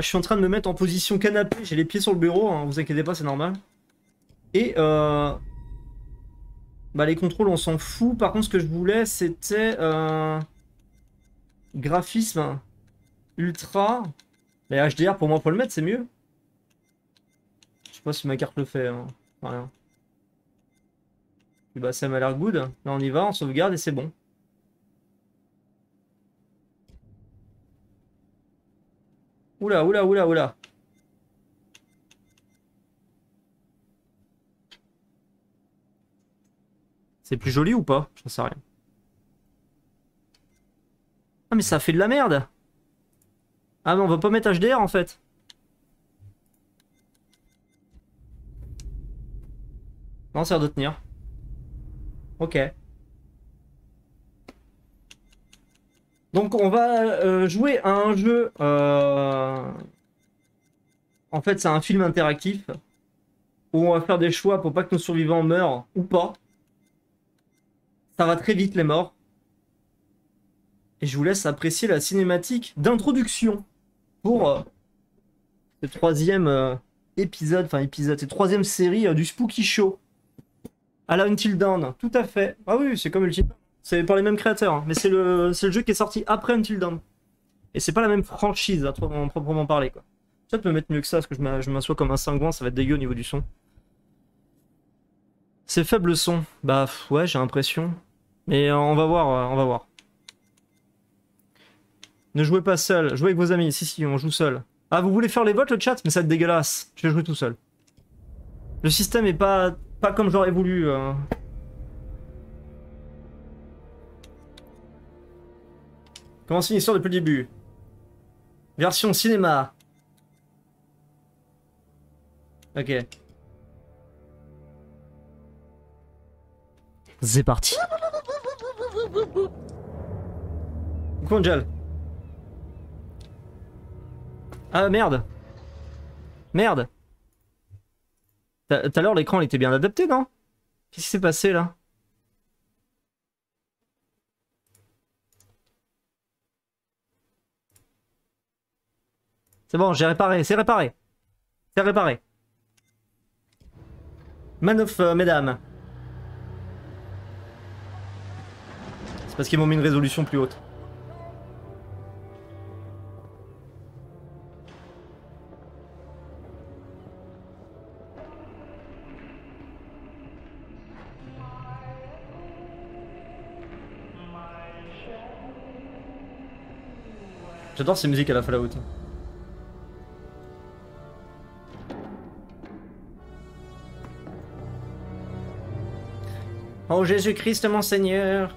je suis en train de me mettre en position canapé, j'ai les pieds sur le bureau, hein, vous inquiétez pas, c'est normal. Et bah, les contrôles, on s'en fout. Par contre, ce que je voulais, c'était graphisme ultra. Mais HDR, pour moi, pour le mettre, c'est mieux. Je sais pas si ma carte le fait. Hein. Voilà. Et bah, ça m'a l'air good. Là, on y va, on sauvegarde et c'est bon. Oula, oula, oula, oula. C'est plus joli ou pas? J'en sais rien. Ah mais ça fait de la merde. Ah mais on va pas mettre HDR en fait. Non, ça a l'air de tenir. Ok. Donc on va jouer à un jeu... En fait c'est un film interactif. Où on va faire des choix pour pas que nos survivants meurent ou pas. Ça va très vite les morts. Et je vous laisse apprécier la cinématique d'introduction pour le troisième épisode, enfin épisode, c'est troisième série du Spooky Show. À la Until Dawn, tout à fait. Ah oui, c'est comme Until Dawn. C'est par les mêmes créateurs, hein, mais c'est le jeu qui est sorti après Until Dawn. Et c'est pas la même franchise à proprement parler, quoi. Peut-être me mettre mieux que ça, parce que je m'assois comme un cingouin, ça va être dégueu au niveau du son. C'est faible son. Bah ouais, j'ai l'impression. Mais on va voir, on va voir. Ne jouez pas seul, jouez avec vos amis. Si, si, on joue seul. Ah, vous voulez faire les votes, le chat? Mais ça va être dégueulasse. Je vais jouer tout seul. Le système est pas comme j'aurais voulu. Commencez une histoire depuis le début. Version cinéma. Ok. C'est parti. Coucou Angel. Ah merde. Merde. Tout à l'heure l'écran il était bien adapté, non? Qu'est-ce qui s'est passé là? C'est bon, j'ai réparé, c'est réparé. C'est réparé. Man of Medan. Parce qu'ils m'ont mis une résolution plus haute. J'adore ces musiques à la Fallout. Oh Jésus-Christ mon Seigneur.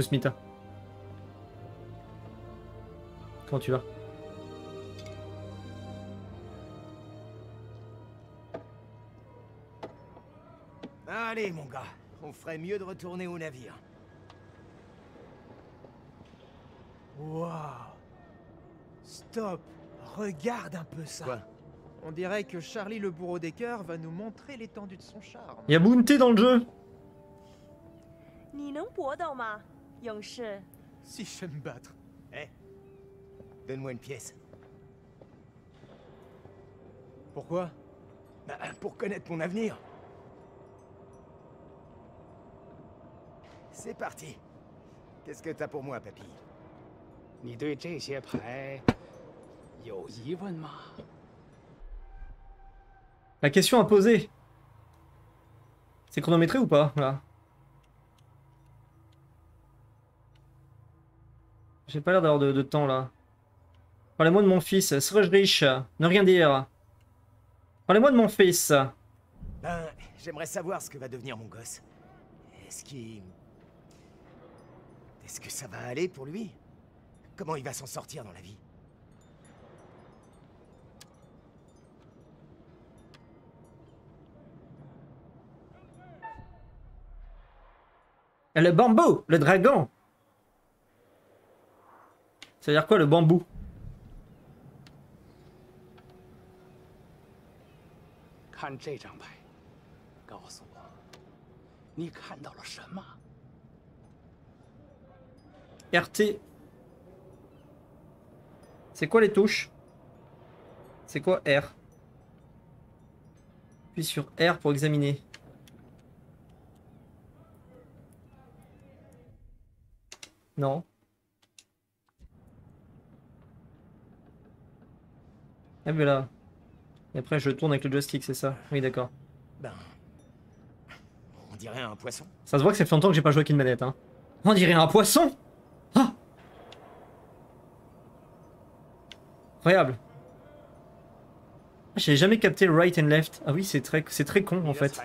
Smita. Comment tu vas? Allez mon gars, on ferait mieux de retourner au navire. Waouh. Stop, regarde un peu ça. Quoi? On dirait que Charlie le bourreau des cœurs va nous montrer l'étendue de son charme. Il y a Bounty dans le jeu. Si je me battre. Eh, donne-moi une pièce. Pourquoi? Bah, pour connaître mon avenir. C'est parti. Qu'est-ce que t'as pour moi, papy? La question à poser. C'est chronométré ou pas? Voilà. J'ai pas l'air d'avoir de temps là. Parlez-moi de mon fils. Serais-je riche? Ne rien dire. Parlez-moi de mon fils. Ben, j'aimerais savoir ce que va devenir mon gosse. Est-ce que ça va aller pour lui? Comment il va s'en sortir dans la vie? Le bambou, le dragon. Ça veut dire quoi le bambou? 看这张牌，告诉我，你看到了什么 ？RT， c'est quoi les touches? C'est quoi R? Puis sur R pour examiner. Non. Ah ben là. Et après je tourne avec le joystick, c'est ça? Oui, d'accord. Ben, on dirait un poisson. Ça se voit que ça fait longtemps que j'ai pas joué avec une manette, hein. On dirait un poisson. Ah, incroyable. J'ai jamais capté le right and left. Ah oui, c'est très con en fait.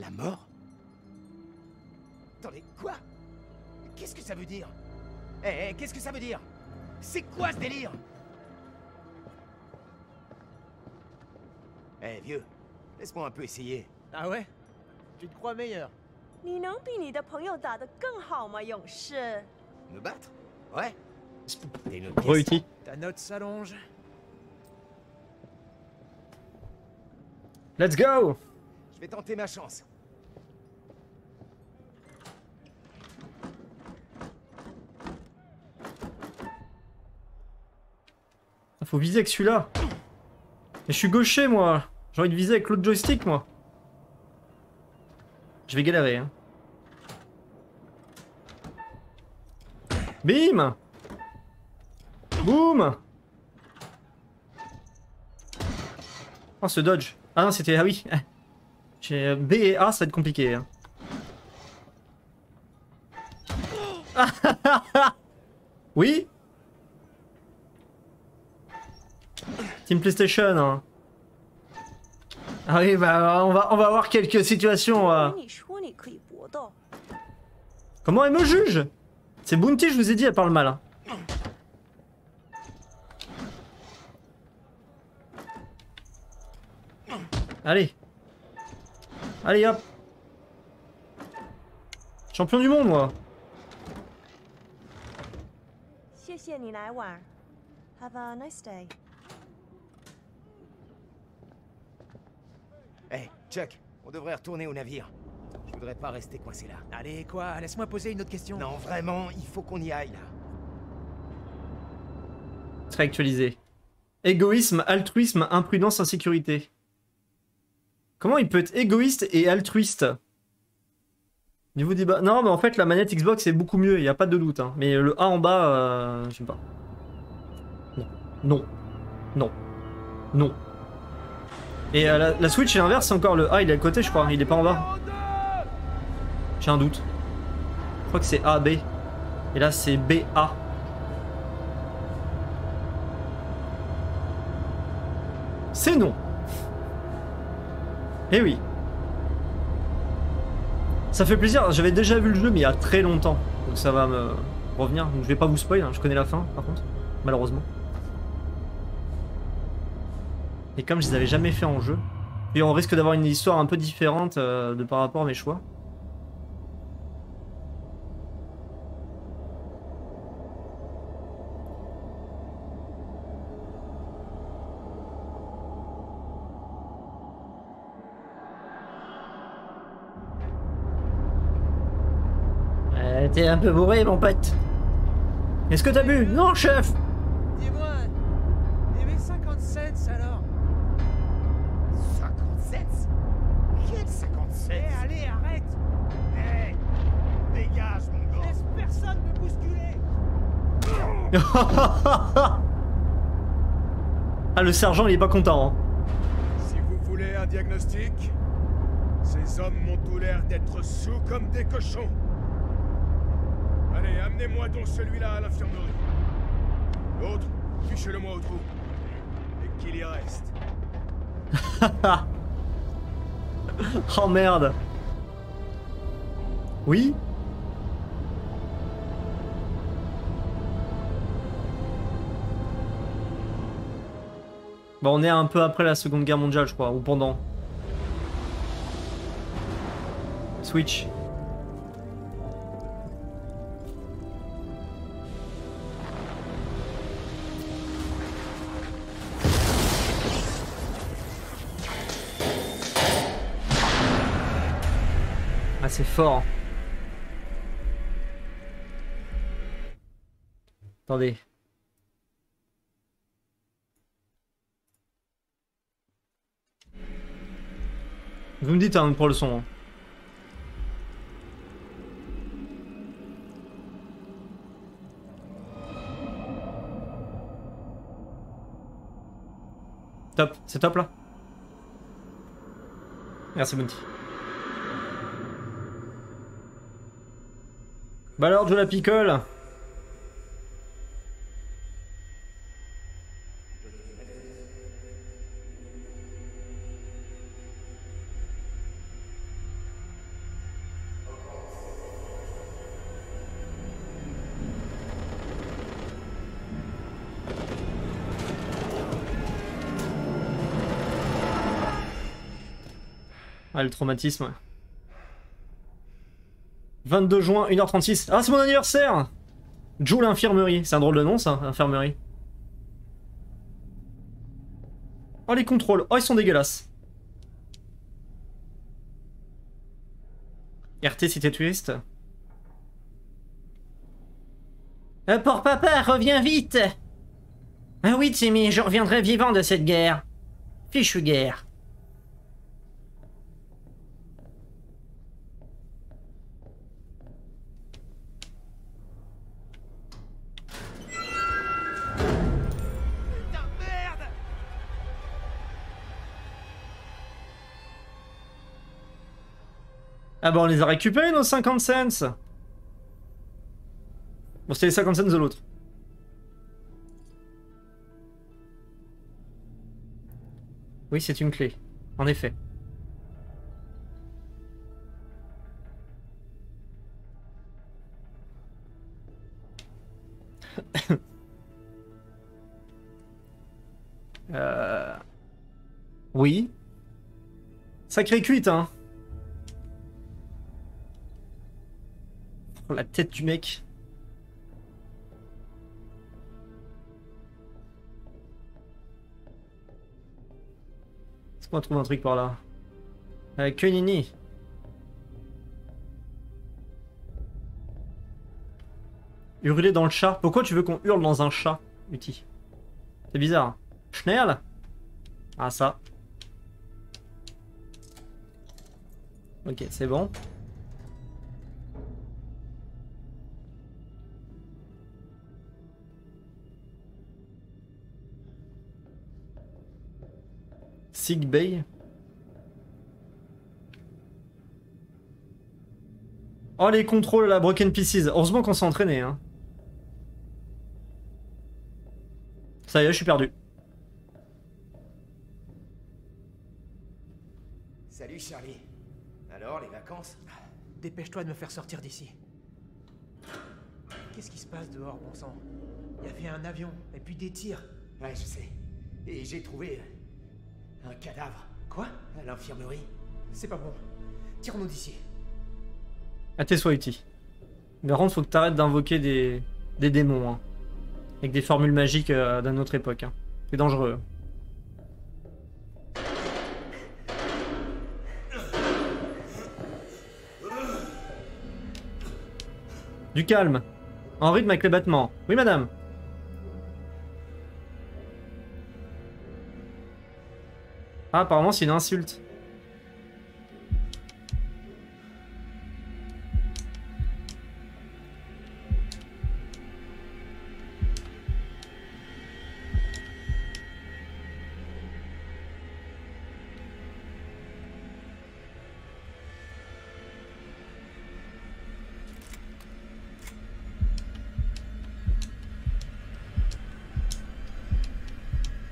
La mort? Attendez, quoi? Qu'est-ce que ça veut dire? Eh, qu'est-ce que ça veut dire? C'est quoi ce délire? Eh hey, vieux, laisse-moi un peu essayer. Ah ouais? Tu te crois meilleur? Me battre? Ouais. T'es une autre pièce. Ta note s'allonge. Let's go! Je vais tenter ma chance. Ah, faut viser avec celui-là. Mais je suis gaucher moi. J'ai envie de viser avec l'autre joystick moi. Je vais galérer hein. Bim! Boum! Oh ce dodge. Ah non c'était... Ah oui. J'ai B et A, ça va être compliqué. Hein. Oui? Team PlayStation. Hein. Ah oui, bah on va avoir quelques situations. Comment elle me juge? C'est Bounty, je vous ai dit, elle parle mal. Hein. Allez. Allez, hop. Champion du monde, moi. Hey, Chuck, on devrait retourner au navire. Je voudrais pas rester coincé là. Allez, quoi? Laisse-moi poser une autre question. Non, vraiment, il faut qu'on y aille là. Très actualisé. Égoïsme, altruisme, imprudence, insécurité. Comment il peut être égoïste et altruiste? Niveau débat. Non, mais en fait, la manette Xbox est beaucoup mieux, il n'y a pas de doute. Hein. Mais le A en bas, je sais pas. Non. Non. Non. Et la Switch, c'est l'inverse, c'est encore le A, il est à côté, je crois. Il est pas en bas. J'ai un doute. Je crois que c'est A, B. Et là, c'est B, A. C'est non. Eh oui. Ça fait plaisir, j'avais déjà vu le jeu mais il y a très longtemps. Donc ça va me revenir. Donc je vais pas vous spoil, hein. Je connais la fin par contre. Malheureusement. Et comme je les avais jamais fait en jeu. Et on risque d'avoir une histoire un peu différente de par rapport à mes choix. T'es un peu bourré, mon pote. Est-ce que t'as bu? Non, chef. Dis-moi, il y avait 57 alors. 57? Quel 57? Hey, allez, arrête. Hey, dégage, mon gars. Laisse personne me bousculer. Ah, le sergent, il est pas content. Hein. Si vous voulez un diagnostic, ces hommes m'ont tout l'air d'être sous comme des cochons. Allez, amenez-moi donc celui-là à l'infirmerie. L'autre, fichez-le-moi au trou. Et qu'il y reste. Oh merde. Oui. Bon, on est un peu après la Seconde Guerre mondiale, je crois, ou pendant. Switch. Ah, c'est fort. Attendez. Vous me dites hein, pour le son. Hein. Top, c'est top là. Merci Bounty. Bah alors, je la picole. Ah, le traumatisme. 22 juin, 1h36. Ah, c'est mon anniversaire! Joue l'infirmerie. C'est un drôle de nom, ça, infirmerie. Oh, les contrôles. Oh, ils sont dégueulasses. RT, si t'es twist. Pour papa, reviens vite! Ah oui, Timmy, je reviendrai vivant de cette guerre. Fichue guerre. Ah bah on les a récupérés nos 50 cents. Bon c'était les 50 cents de l'autre. Oui c'est une clé, en effet. Oui. Sacré cuite hein. La tête du mec. Est-ce qu'on trouve un truc par là? Que nini. Hurler dans le chat. Pourquoi tu veux qu'on hurle dans un chat, Uti? C'est bizarre. Schnerl. Ah ça. Ok, c'est bon. Sig Bay. Oh les contrôles la Broken Pieces. Heureusement qu'on s'est entraîné hein. Ça y est, je suis perdu. Salut Charlie. Alors les vacances? Dépêche-toi de me faire sortir d'ici. Qu'est-ce qui se passe dehors, bon sang? Il y avait un avion et puis des tirs. Ouais, je sais. Et j'ai trouvé... un cadavre. Quoi? À l'infirmerie. C'est pas bon. Tire-nous d'ici. À tes soins, Uti. Mais Rand, faut que t'arrêtes d'invoquer des démons. Hein. Avec des formules magiques d'une autre époque. Hein. C'est dangereux. Du calme. En rythme avec les battements. Oui, madame. Ah, apparemment, c'est une insulte.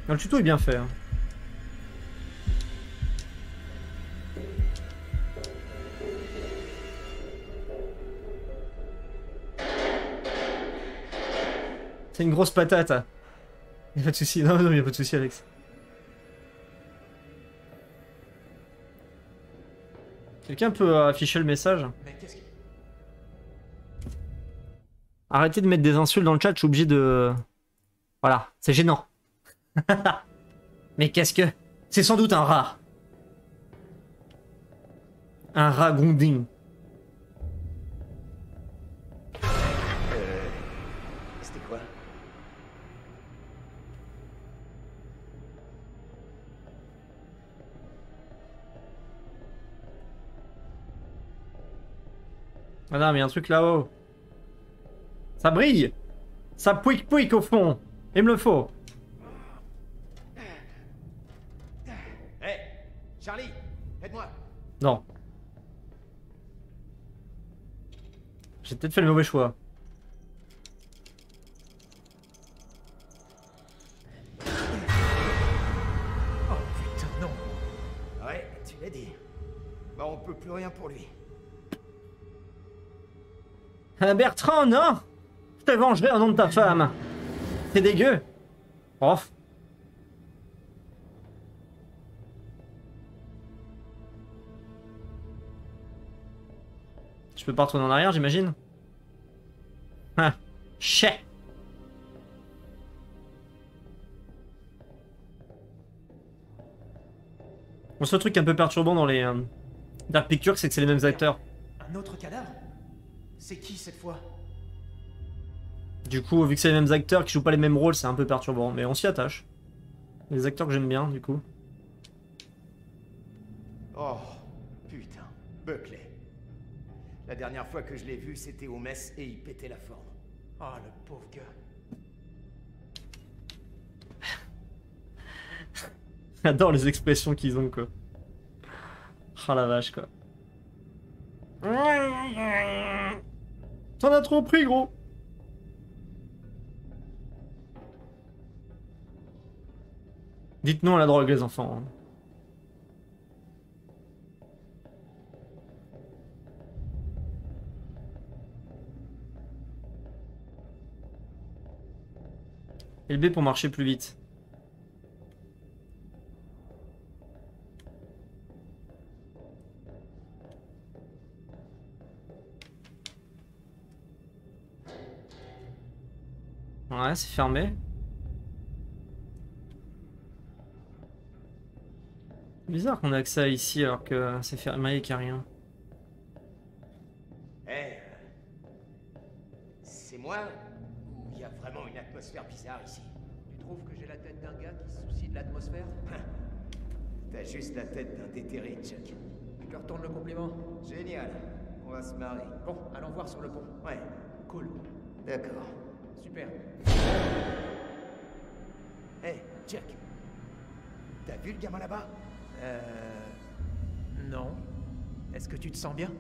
Non, le tuto est bien fait. Hein. C'est une grosse patate. Y'a pas de soucis. Non, non, y'a pas de soucis, Alex. Quelqu'un peut afficher le message? Arrêtez de mettre des insultes dans le chat, je suis obligé de... Voilà, c'est gênant. Mais qu'est-ce que... C'est sans doute un rat. Un rat gronding. C'était quoi? Ah non, mais il y a un truc là-haut. Ça brille. Ça pouic-pouic au fond. Il me le faut. Hey, Charlie, aide-moi. Non. J'ai peut-être fait le mauvais choix. Oh putain, non. Ouais, tu l'as dit. Bah on peut plus rien pour lui. Bertrand, non? Je te vengerai au nom de ta femme. C'est dégueu. Oh. Je peux pas retourner en arrière, j'imagine. Ah. Chais. Bon, ce truc un peu perturbant dans les Dark Pictures, c'est que c'est les mêmes acteurs. Un autre cadavre? C'est qui cette fois? Du coup, vu que c'est les mêmes acteurs qui jouent pas les mêmes rôles, c'est un peu perturbant, mais on s'y attache. Les acteurs que j'aime bien, du coup. Oh, putain, Buckley. La dernière fois que je l'ai vu, c'était au mess et il pétait la forme. Oh, le pauvre gars. J'adore les expressions qu'ils ont, quoi. Oh la vache, quoi. T'en as trop pris, gros. Dites non à la drogue, les enfants. LB pour marcher plus vite. Ouais, c'est fermé. Bizarre qu'on a accès à ici alors que c'est fermé et qu'il n'y a rien. Eh, hey, c'est moi ou il y a vraiment une atmosphère bizarre ici? Tu trouves que j'ai la tête d'un gars qui se soucie de l'atmosphère? T'as juste la tête d'un déterré, Chuck. Je te retourne le compliment. Génial, on va se marrer. Bon, allons voir sur le pont. Ouais, cool. D'accord. Super. Eh, hey, Chuck. T'as vu le gamin là-bas? Non. Est-ce que tu te sens bien?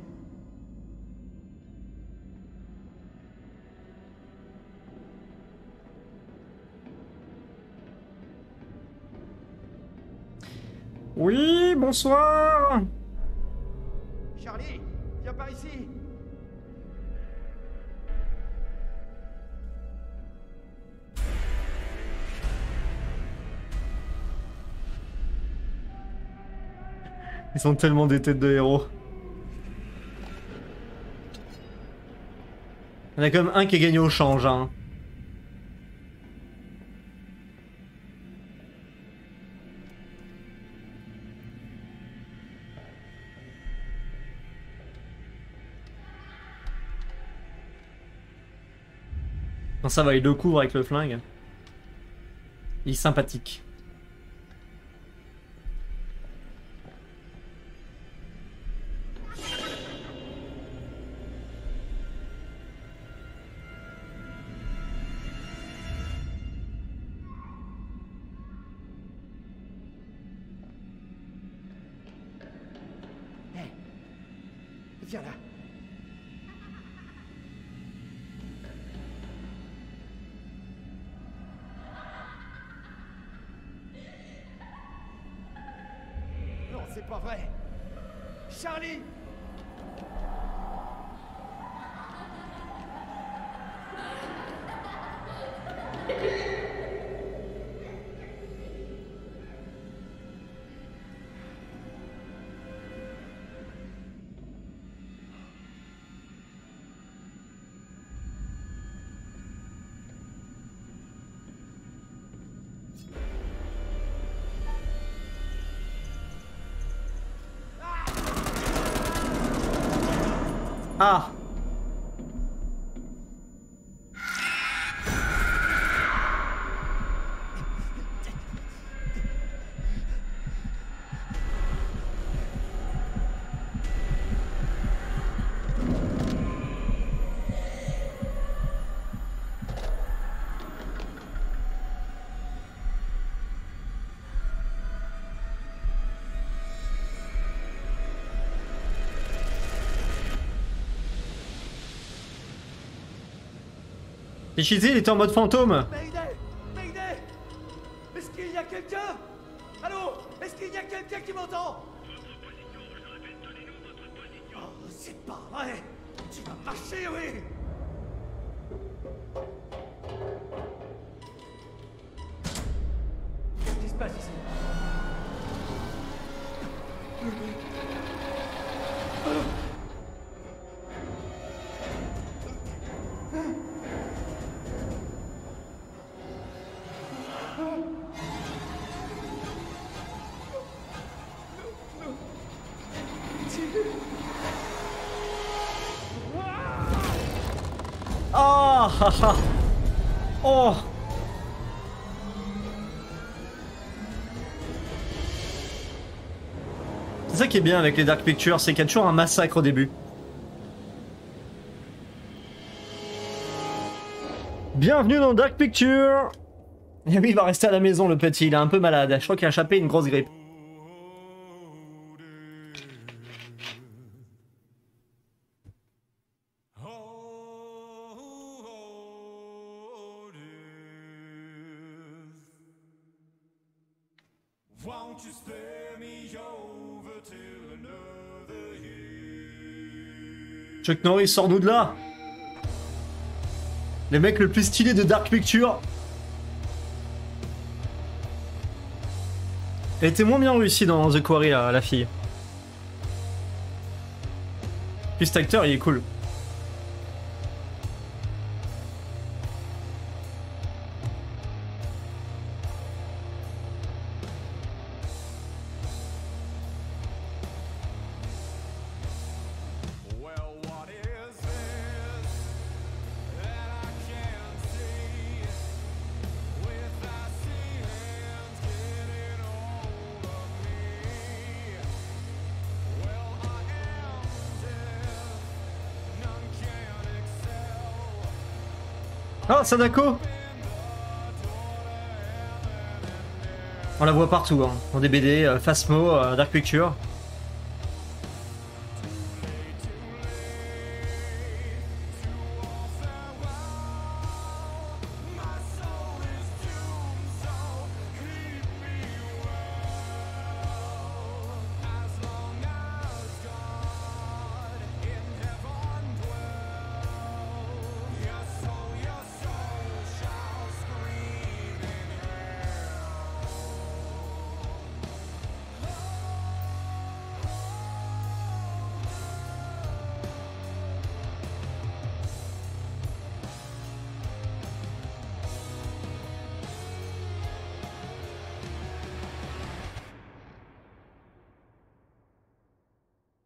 Oui, bonsoir. Charlie, viens par ici. Ils sont tellement des têtes de héros. Il y en a quand même un qui a gagné au change. Hein. Non, ça va, il le couvre avec le flingue. Il est sympathique. C'est pas vrai. Charlie. Ah! Et Shizzy, il était en mode fantôme. Mayday, est-ce qu'il y a quelqu'un? Allô? Est-ce qu'il y a quelqu'un qui m'entend? Votre position, je le répète, donnez-nous votre position. Oh, c'est pas vrai. Tu vas marcher, oui. Qu'est-ce qui se passe ici? Oh. C'est ça qui est bien avec les Dark Pictures, c'est qu'il y a toujours un massacre au début. Bienvenue dans Dark Pictures. Et oui, il va rester à la maison le petit, il est un peu malade, je crois qu'il a chopé une grosse grippe. Chuck Norris, sors-nous de là! Les mecs le plus stylé de Dark Pictures était moins bien réussi dans The Quarry, là, la fille. Puis cet acteur, il est cool. Ah, Sadako! On la voit partout, hein. Dans DBD, Phasmo, Dark Pictures.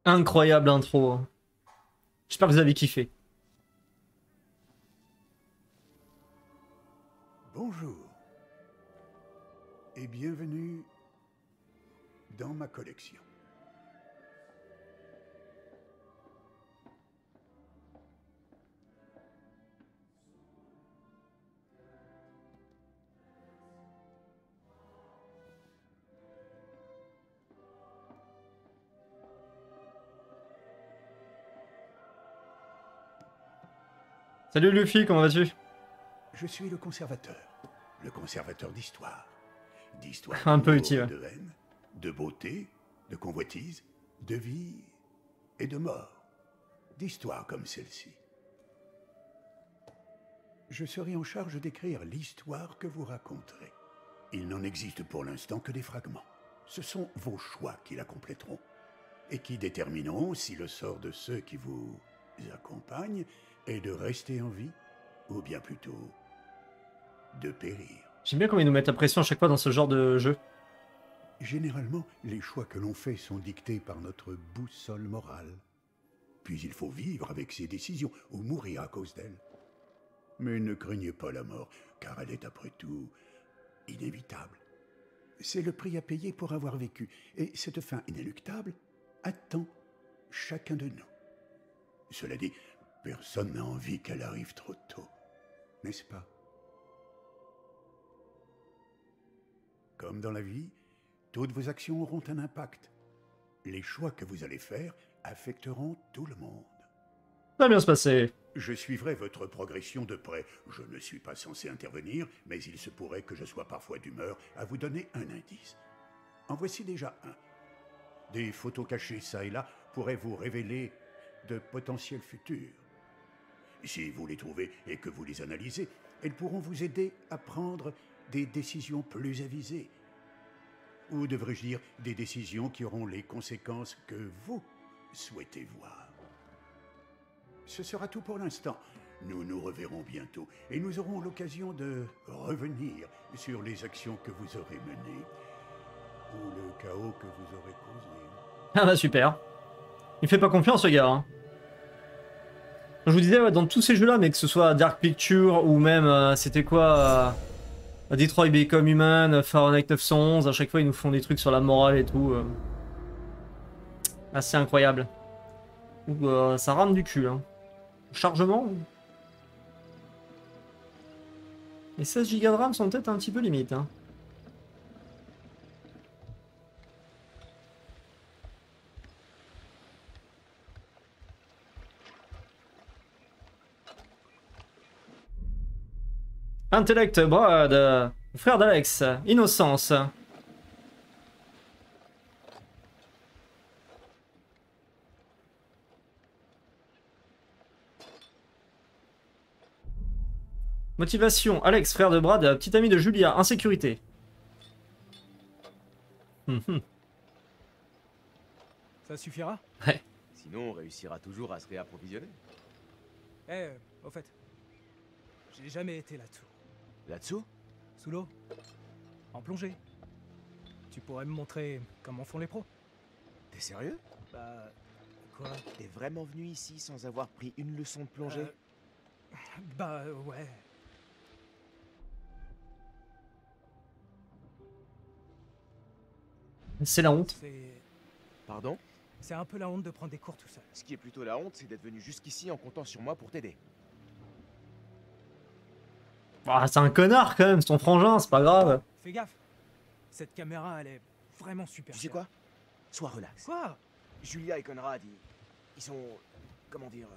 Incroyable intro. J'espère que vous avez kiffé. Bonjour et bienvenue dans ma collection. Salut Luffy, comment vas-tu? Je suis le conservateur d'histoire. D'histoire un peu utile. De haine, de beauté, de convoitise, de vie et de mort. D'histoire comme celle-ci. Je serai en charge d'écrire l'histoire que vous raconterez. Il n'en existe pour l'instant que des fragments. Ce sont vos choix qui la compléteront et qui détermineront si le sort de ceux qui vous accompagnent et de rester en vie, ou bien plutôt, de périr. J'aime bien comment ils nous mettent la pression à chaque fois dans ce genre de jeu. Généralement, les choix que l'on fait sont dictés par notre boussole morale. puis il faut vivre avec ses décisions ou mourir à cause d'elle. Mais ne craignez pas la mort, car elle est après tout inévitable. C'est le prix à payer pour avoir vécu, et cette fin inéluctable attend chacun de nous. Cela dit, personne n'a envie qu'elle arrive trop tôt, n'est-ce pas? Comme dans la vie, toutes vos actions auront un impact. Les choix que vous allez faire affecteront tout le monde. Ça va bien se passer. Je suivrai votre progression de près. Je ne suis pas censé intervenir, mais il se pourrait que je sois parfois d'humeur à vous donner un indice. En voici déjà un. Des photos cachées ça et là pourraient vous révéler de potentiels futurs. Si vous les trouvez et que vous les analysez, elles pourront vous aider à prendre des décisions plus avisées. Ou devrais-je dire, des décisions qui auront les conséquences que vous souhaitez voir. Ce sera tout pour l'instant. Nous nous reverrons bientôt et nous aurons l'occasion de revenir sur les actions que vous aurez menées ou le chaos que vous aurez causé. Ah bah super. Il fait pas confiance ce gars. Hein. Je vous disais, ouais, dans tous ces jeux-là, mais que ce soit Dark Picture ou même, c'était quoi Detroit Become Human, Far Night of Sons, à chaque fois ils nous font des trucs sur la morale et tout. Assez incroyable. Ou ça rame du cul. Hein. Chargement. Les 16 Go de RAM sont peut-être un petit peu limite. Hein. Intellect, Brad, frère d'Alex, innocence. Motivation, Alex, frère de Brad, petit ami de Julia, insécurité. Ça suffira? Ouais. Sinon, on réussira toujours à se réapprovisionner. Eh, au fait, j'ai jamais été là-dessous. Là-dessous? Sous l'eau. En plongée. Tu pourrais me montrer comment font les pros? T'es sérieux? Bah... quoi? T'es vraiment venu ici sans avoir pris une leçon de plongée? Bah ouais... C'est la honte. Pardon? C'est un peu la honte de prendre des cours tout seul. Ce qui est plutôt la honte, c'est d'être venu jusqu'ici en comptant sur moi pour t'aider. Ah, c'est un connard quand même, c'est ton frangin, c'est pas grave. Fais gaffe, cette caméra elle est vraiment super. Tu sais quoi? Sois relax. Quoi? Julia et Conrad, ils sont, comment dire,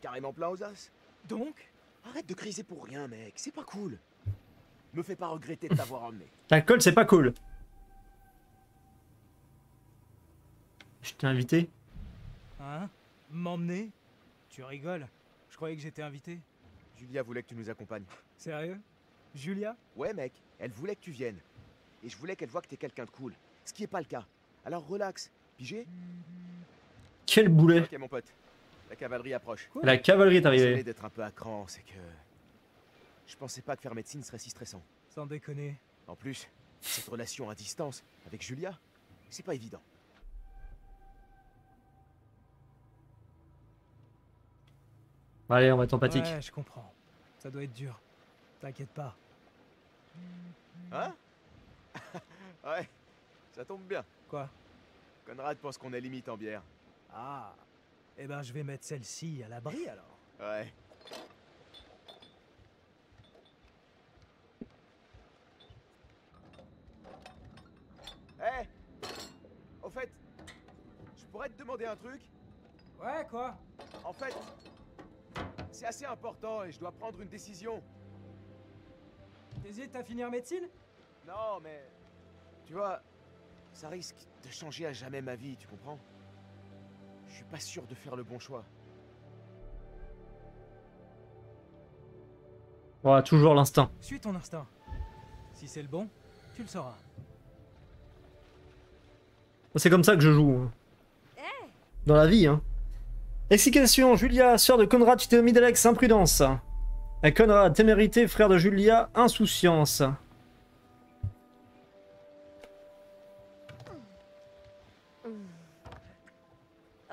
carrément pleins aux as. Donc? Arrête de criser pour rien mec, c'est pas cool. Me fais pas regretter de t'avoir emmené. L'alcool c'est pas cool. Je t'ai invité. Hein? M'emmener? Tu rigoles? Je croyais que j'étais invité. Julia voulait que tu nous accompagnes. Sérieux? Julia? Ouais mec, elle voulait que tu viennes. Et je voulais qu'elle voie que t'es quelqu'un de cool. Ce qui est pas le cas. Alors relax, pigé? Quel boulet. Ok mon pote, la cavalerie approche. Quoi? La cavalerie est arrivée. J'essaie d'être un peu à cran, c'est que... Je pensais pas que faire médecine serait si stressant. Sans déconner. En plus, cette relation à distance avec Julia, c'est pas évident. Allez, on va être empathique. Ouais, je comprends. Ça doit être dur. T'inquiète pas. Hein? Ouais, ça tombe bien. Quoi? Conrad pense qu'on est limite en bière. Ah, eh ben je vais mettre celle-ci à l'abri alors. Ouais. Eh! Hey, au fait, je pourrais te demander un truc? Ouais, quoi? En fait... C'est assez important et je dois prendre une décision. T'hésites à finir médecine? Non, mais... Tu vois, ça risque de changer à jamais ma vie, tu comprends? Je suis pas sûr de faire le bon choix. Ouais, toujours l'instinct. Suis ton instinct. Si c'est le bon, tu le sauras. C'est comme ça que je joue. Dans la vie, hein. Explication, Julia, sœur de Conrad, tu t'es omis d'Alex, imprudence. Et Conrad, témérité, frère de Julia, insouciance.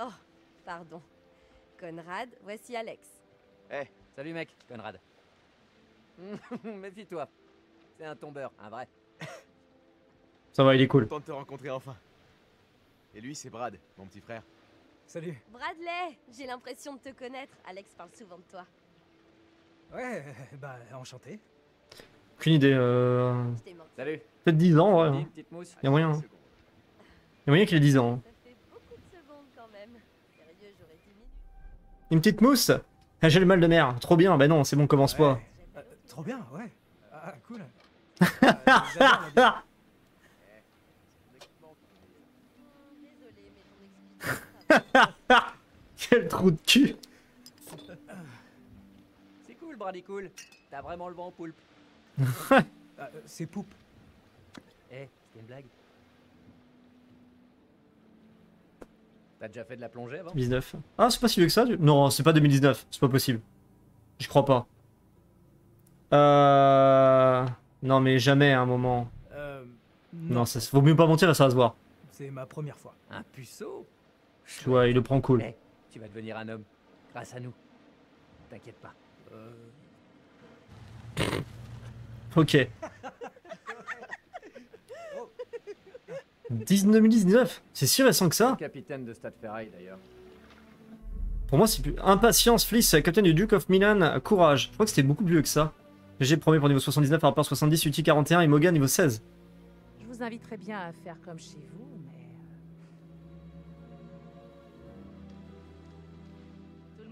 Oh, pardon. Conrad, voici Alex. Eh, hey, salut mec, Conrad. Méfie-toi, c'est un tombeur, un vrai. Ça va, il est cool. Je suis content de te rencontrer enfin. Et lui, c'est Brad, mon petit frère. Salut. Bradley, j'ai l'impression de te connaître. Alex parle souvent de toi. Ouais, bah enchanté. Aucune idée. Salut. Peut-être 10 ans, ouais. Hein. Y'a moyen. Hein. Y'a moyen qu'il ait 10 ans. Hein. Ça fait beaucoup de secondes quand même. Sérieux, j'aurais 10 minutes. Une petite mousse. Ah, j'ai le mal de mer. Trop bien. Bah non, c'est bon, commence pas. Trop bien, ouais. Ah, cool. Quel trou de cul. C'est cool, Bradicool. T'as vraiment le vent en poulpe. C'est poupe. Eh, c'est une blague. T'as déjà fait de la plongée avant 2019. Ah, c'est pas si vieux que ça. Non, c'est pas 2019. C'est pas possible. Je crois pas. Non, mais jamais à un moment. Non, ça vaut mieux pas mentir, là, ça va se voir. C'est ma première fois. Un puceau. Tu vois, il le prend cool. Hey, tu vas devenir un homme, grâce à nous. T'inquiète pas. Ok. 2019, c'est si récent que ça. Capitaine de Stade Ferraille d'ailleurs. Pour moi, c'est plus. Impatience, Fliss, capitaine du Duke of Milan, courage. Je crois que c'était beaucoup plus vieux que ça. J'ai promis pour niveau 79 par rapport à 70, Uti 41 et Moga niveau 16. Je vous invite très bien à faire comme chez vous.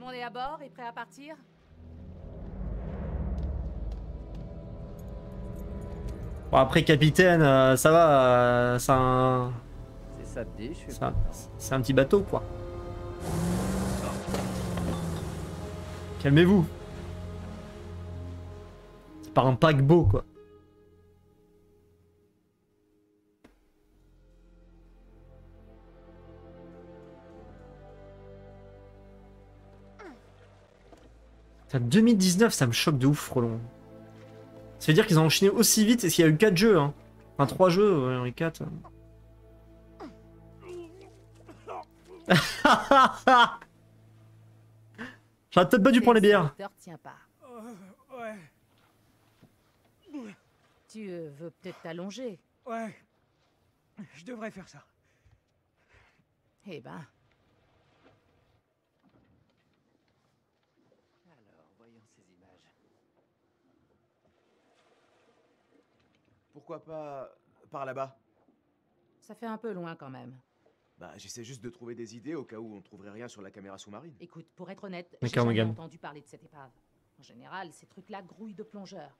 On est à bord et prêt à partir. Bon, après capitaine, ça va, c'est un... C'est un petit bateau quoi. Calmez-vous. C'est pas un paquebot quoi. Ça, 2019, ça me choque de ouf, Frolon. Ça veut dire qu'ils ont enchaîné aussi vite, et qu'il y a eu 4 jeux, hein. Enfin, 3 jeux, ouais, 4. J'aurais peut-être pas dû prendre les bières. Ouais. Tu veux peut-être t'allonger. Ouais. Je devrais faire ça. Eh ben... Pourquoi pas par là-bas? Ça fait un peu loin quand même. Bah j'essaie juste de trouver des idées au cas où on trouverait rien sur la caméra sous-marine. Écoute, pour être honnête, j'ai jamais entendu parler de cette épave. En général, ces trucs-là grouillent de plongeurs.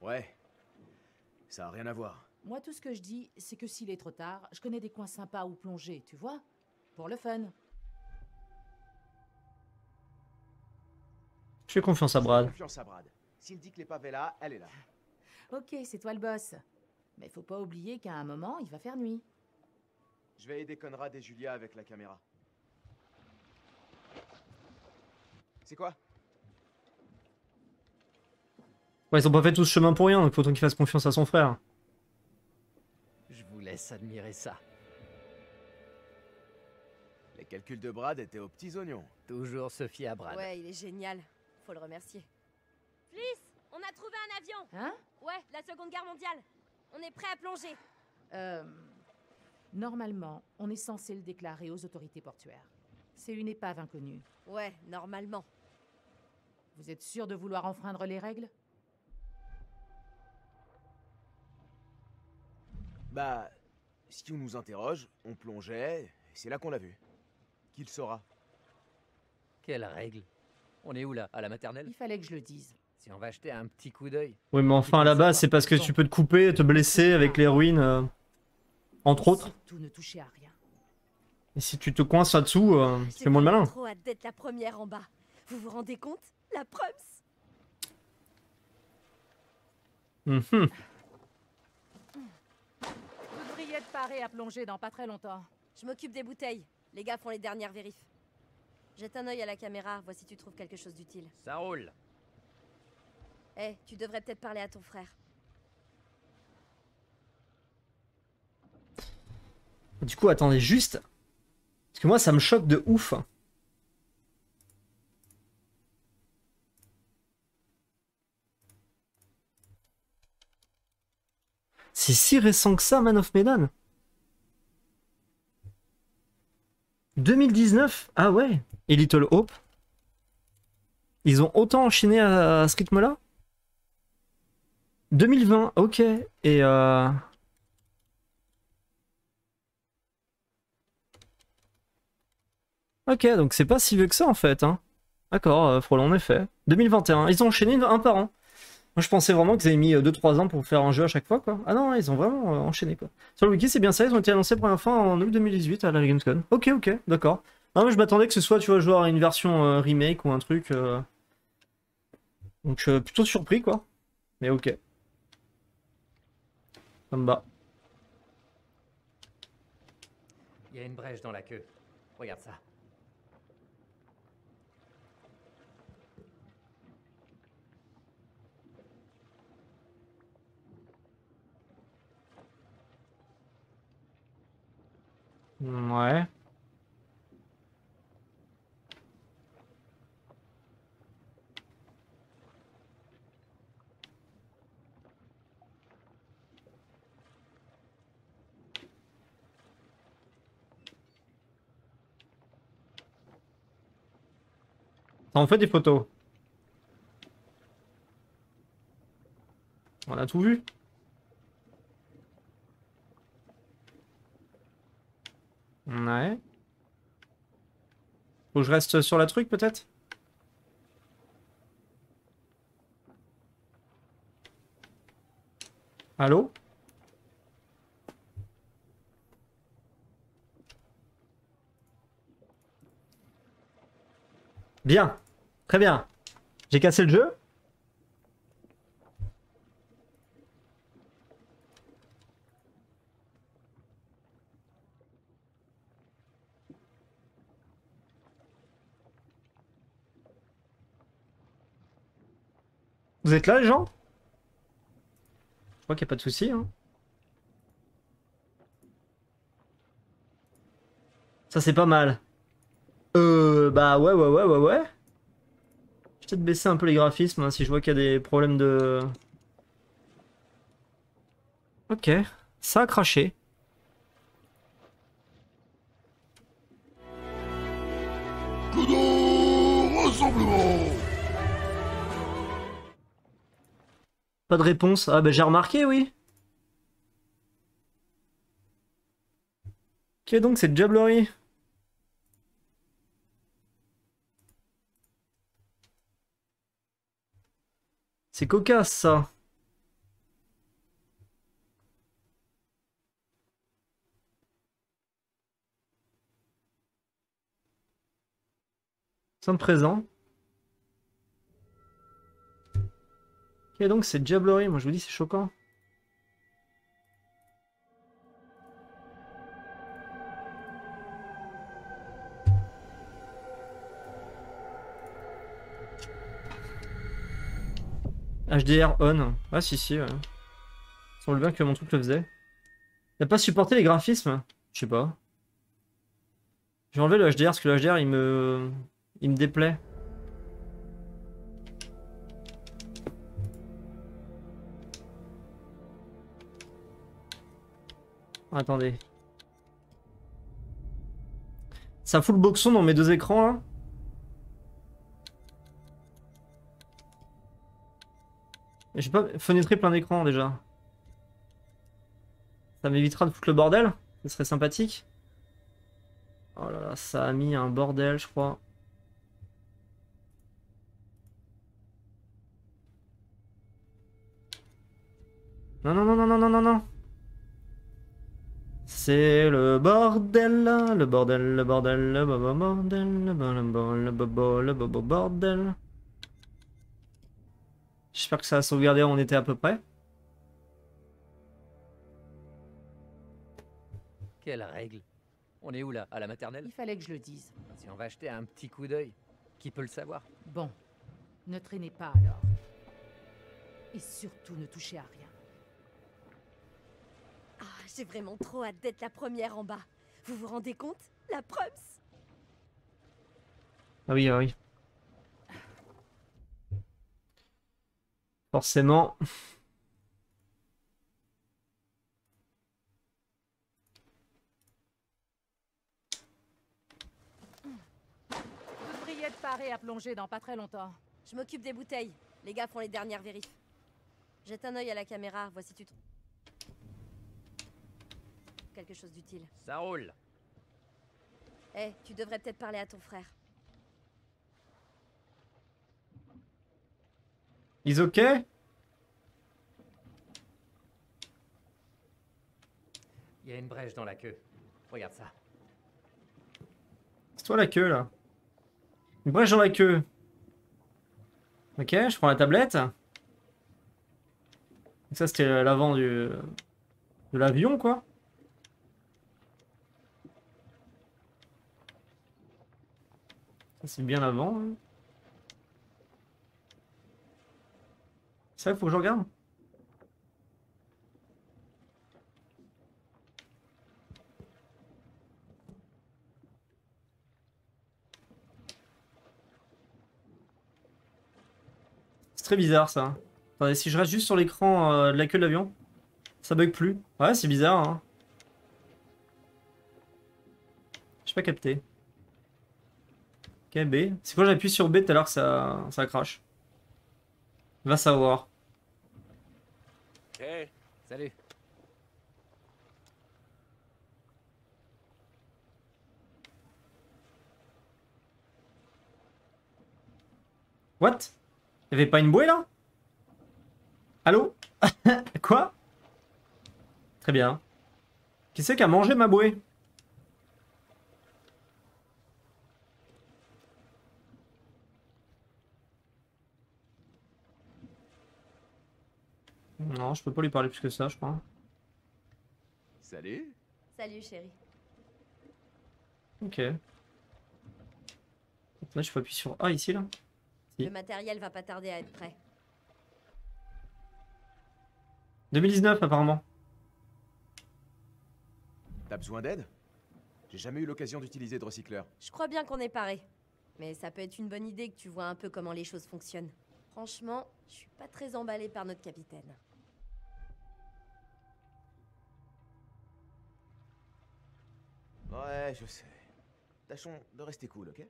Ouais, ça a rien à voir. Moi, tout ce que je dis, c'est que s'il est trop tard, je connais des coins sympas où plonger, tu vois? Pour le fun. Je fais confiance à Brad. S'il dit que l'épave est là, elle est là. Ok, c'est toi le boss. Mais faut pas oublier qu'à un moment, il va faire nuit. Je vais aider Conrad et Julia avec la caméra. C'est quoi? Ouais, ils ont pas fait tout ce chemin pour rien, donc faut qu'il fasse confiance à son frère. Je vous laisse admirer ça. Les calculs de Brad étaient aux petits oignons. Toujours se fier à Brad. Ouais, il est génial. Faut le remercier. Fliss, on a trouvé un avion. Hein? Ouais, la Seconde Guerre mondiale. On est prêt à plonger. Normalement, on est censé le déclarer aux autorités portuaires. C'est une épave inconnue. Ouais, normalement. Vous êtes sûr de vouloir enfreindre les règles? Bah, si on nous interroge, on plongeait, c'est là qu'on l'a vu. Qui le saura? Quelle règle? On est où là? À la maternelle? Il fallait que je le dise. Si on va acheter un petit coup d'œil. Oui, mais enfin là-bas, c'est parce que tu peux te couper, te blesser avec les ruines, entre autres. Et si tu te coinces là-dessous, c'est moins le malin. Trop hâte d'être la première en bas. Vous vous rendez compte? La preuve. Vous devriez être paré à plonger dans pas très longtemps. Je m'occupe des bouteilles. Les gars font les dernières vérifs. Jette un œil à la caméra, vois si tu trouves quelque chose d'utile. Ça roule. Eh, hey, tu devrais peut-être parler à ton frère. Du coup, attendez juste. Parce que moi, ça me choque de ouf. C'est si récent que ça, Man of Medan? 2019? Ah ouais. Et Little Hope? Ils ont autant enchaîné à ce rythme-là? 2020, ok. Et ok, donc c'est pas si vieux que ça en fait, hein. D'accord, frôlons en effet. 2021, ils ont enchaîné un par an. Moi je pensais vraiment qu'ils avaient mis 2-3 ans pour faire un jeu à chaque fois, quoi. Ah non, ils ont vraiment enchaîné, quoi. Sur le wiki, c'est bien ça, ils ont été annoncés pour la fin en août 2018 à la Gamescom. Ok, d'accord. Non mais je m'attendais que ce soit, tu vois, genre une version remake ou un truc. Donc plutôt surpris, quoi. Mais ok. Ça me bat. Il y a une brèche dans la queue. Regarde ça. Ouais. On fait des photos. On a tout vu. Ouais. Faut que je reste sur la truc peut-être? Allô? Bien. Très bien. J'ai cassé le jeu. Vous êtes là, les gens? Je crois qu'il n'y a pas de souci, hein. Ça, c'est pas mal. Bah ouais. Je vais peut-être baisser un peu les graphismes, hein, si je vois qu'il y a des problèmes de... Ok, ça a craché. Kudo, rassemblement. Pas de réponse. Ah bah j'ai remarqué, oui. Qui est donc cette diablerie? C'est cocasse, ça. Nous sommes présents. Et donc cette diablerie, moi je vous dis c'est choquant. HDR on. Ah si, ouais. Il semble bien que mon truc le faisait. Il n'a pas supporté les graphismes? Je sais pas. J'ai enlevé le HDR parce que le HDR il me déplaît. Attendez. Ça fout le boxon dans mes deux écrans là. J'ai pas fenêtré plein d'écrans déjà. Ça m'évitera de foutre le bordel. Ce serait sympathique. Oh là là, ça a mis un bordel, je crois. Non. C'est le bordel, le bordel, le bordel, le bobo bordel, le bobo, bordel. J'espère que ça a sauvegardé, on était à peu près. Quelle règle? On est où là? À la maternelle? Il fallait que je le dise. Si on va acheter un petit coup d'œil, qui peut le savoir? Bon, ne traînez pas alors. Et surtout ne touchez à rien. Ah, j'ai vraiment trop hâte d'être la première en bas. Vous vous rendez compte? La preuve. Ah oui. Forcément. qui est de Paris à plonger dans pas très longtemps. Je m'occupe des bouteilles. Les gars font les dernières vérifs. Jette un œil à la caméra, vois si tu trouves quelque chose d'utile. Ça roule. Eh, hey, tu devrais peut-être parler à ton frère. Is OK? Il y a une brèche dans la queue. Regarde ça. C'est toi la queue, là. Une brèche dans la queue. Ok, je prends la tablette. Donc ça, c'était l'avant de l'avion, quoi. Ça, c'est bien l'avant. Hein. C'est vrai, faut que je regarde. C'est très bizarre ça. Attendez, si je reste juste sur l'écran de la queue de l'avion, ça bug plus. Ouais, c'est bizarre. Hein. J'ai pas capté. Ok, B. C'est quand j'appuie sur B tout à l'heure que ça crache. Va savoir. Ok, salut. What? Y'avait pas une bouée là? Allô? Quoi? Très bien. Qui c'est qui a mangé ma bouée? Non, je peux pas lui parler plus que ça, je crois. Salut. Salut, chérie. Ok. Là, je peux appuyer sur A ici, là. Le matériel va pas tarder à être prêt. 2019 apparemment. T'as besoin d'aide? J'ai jamais eu l'occasion d'utiliser de recycleur. Je crois bien qu'on est paré. Mais ça peut être une bonne idée que tu vois un peu comment les choses fonctionnent. Franchement, je suis pas très emballée par notre capitaine. Ouais, je sais. Tâchons de rester cool, ok?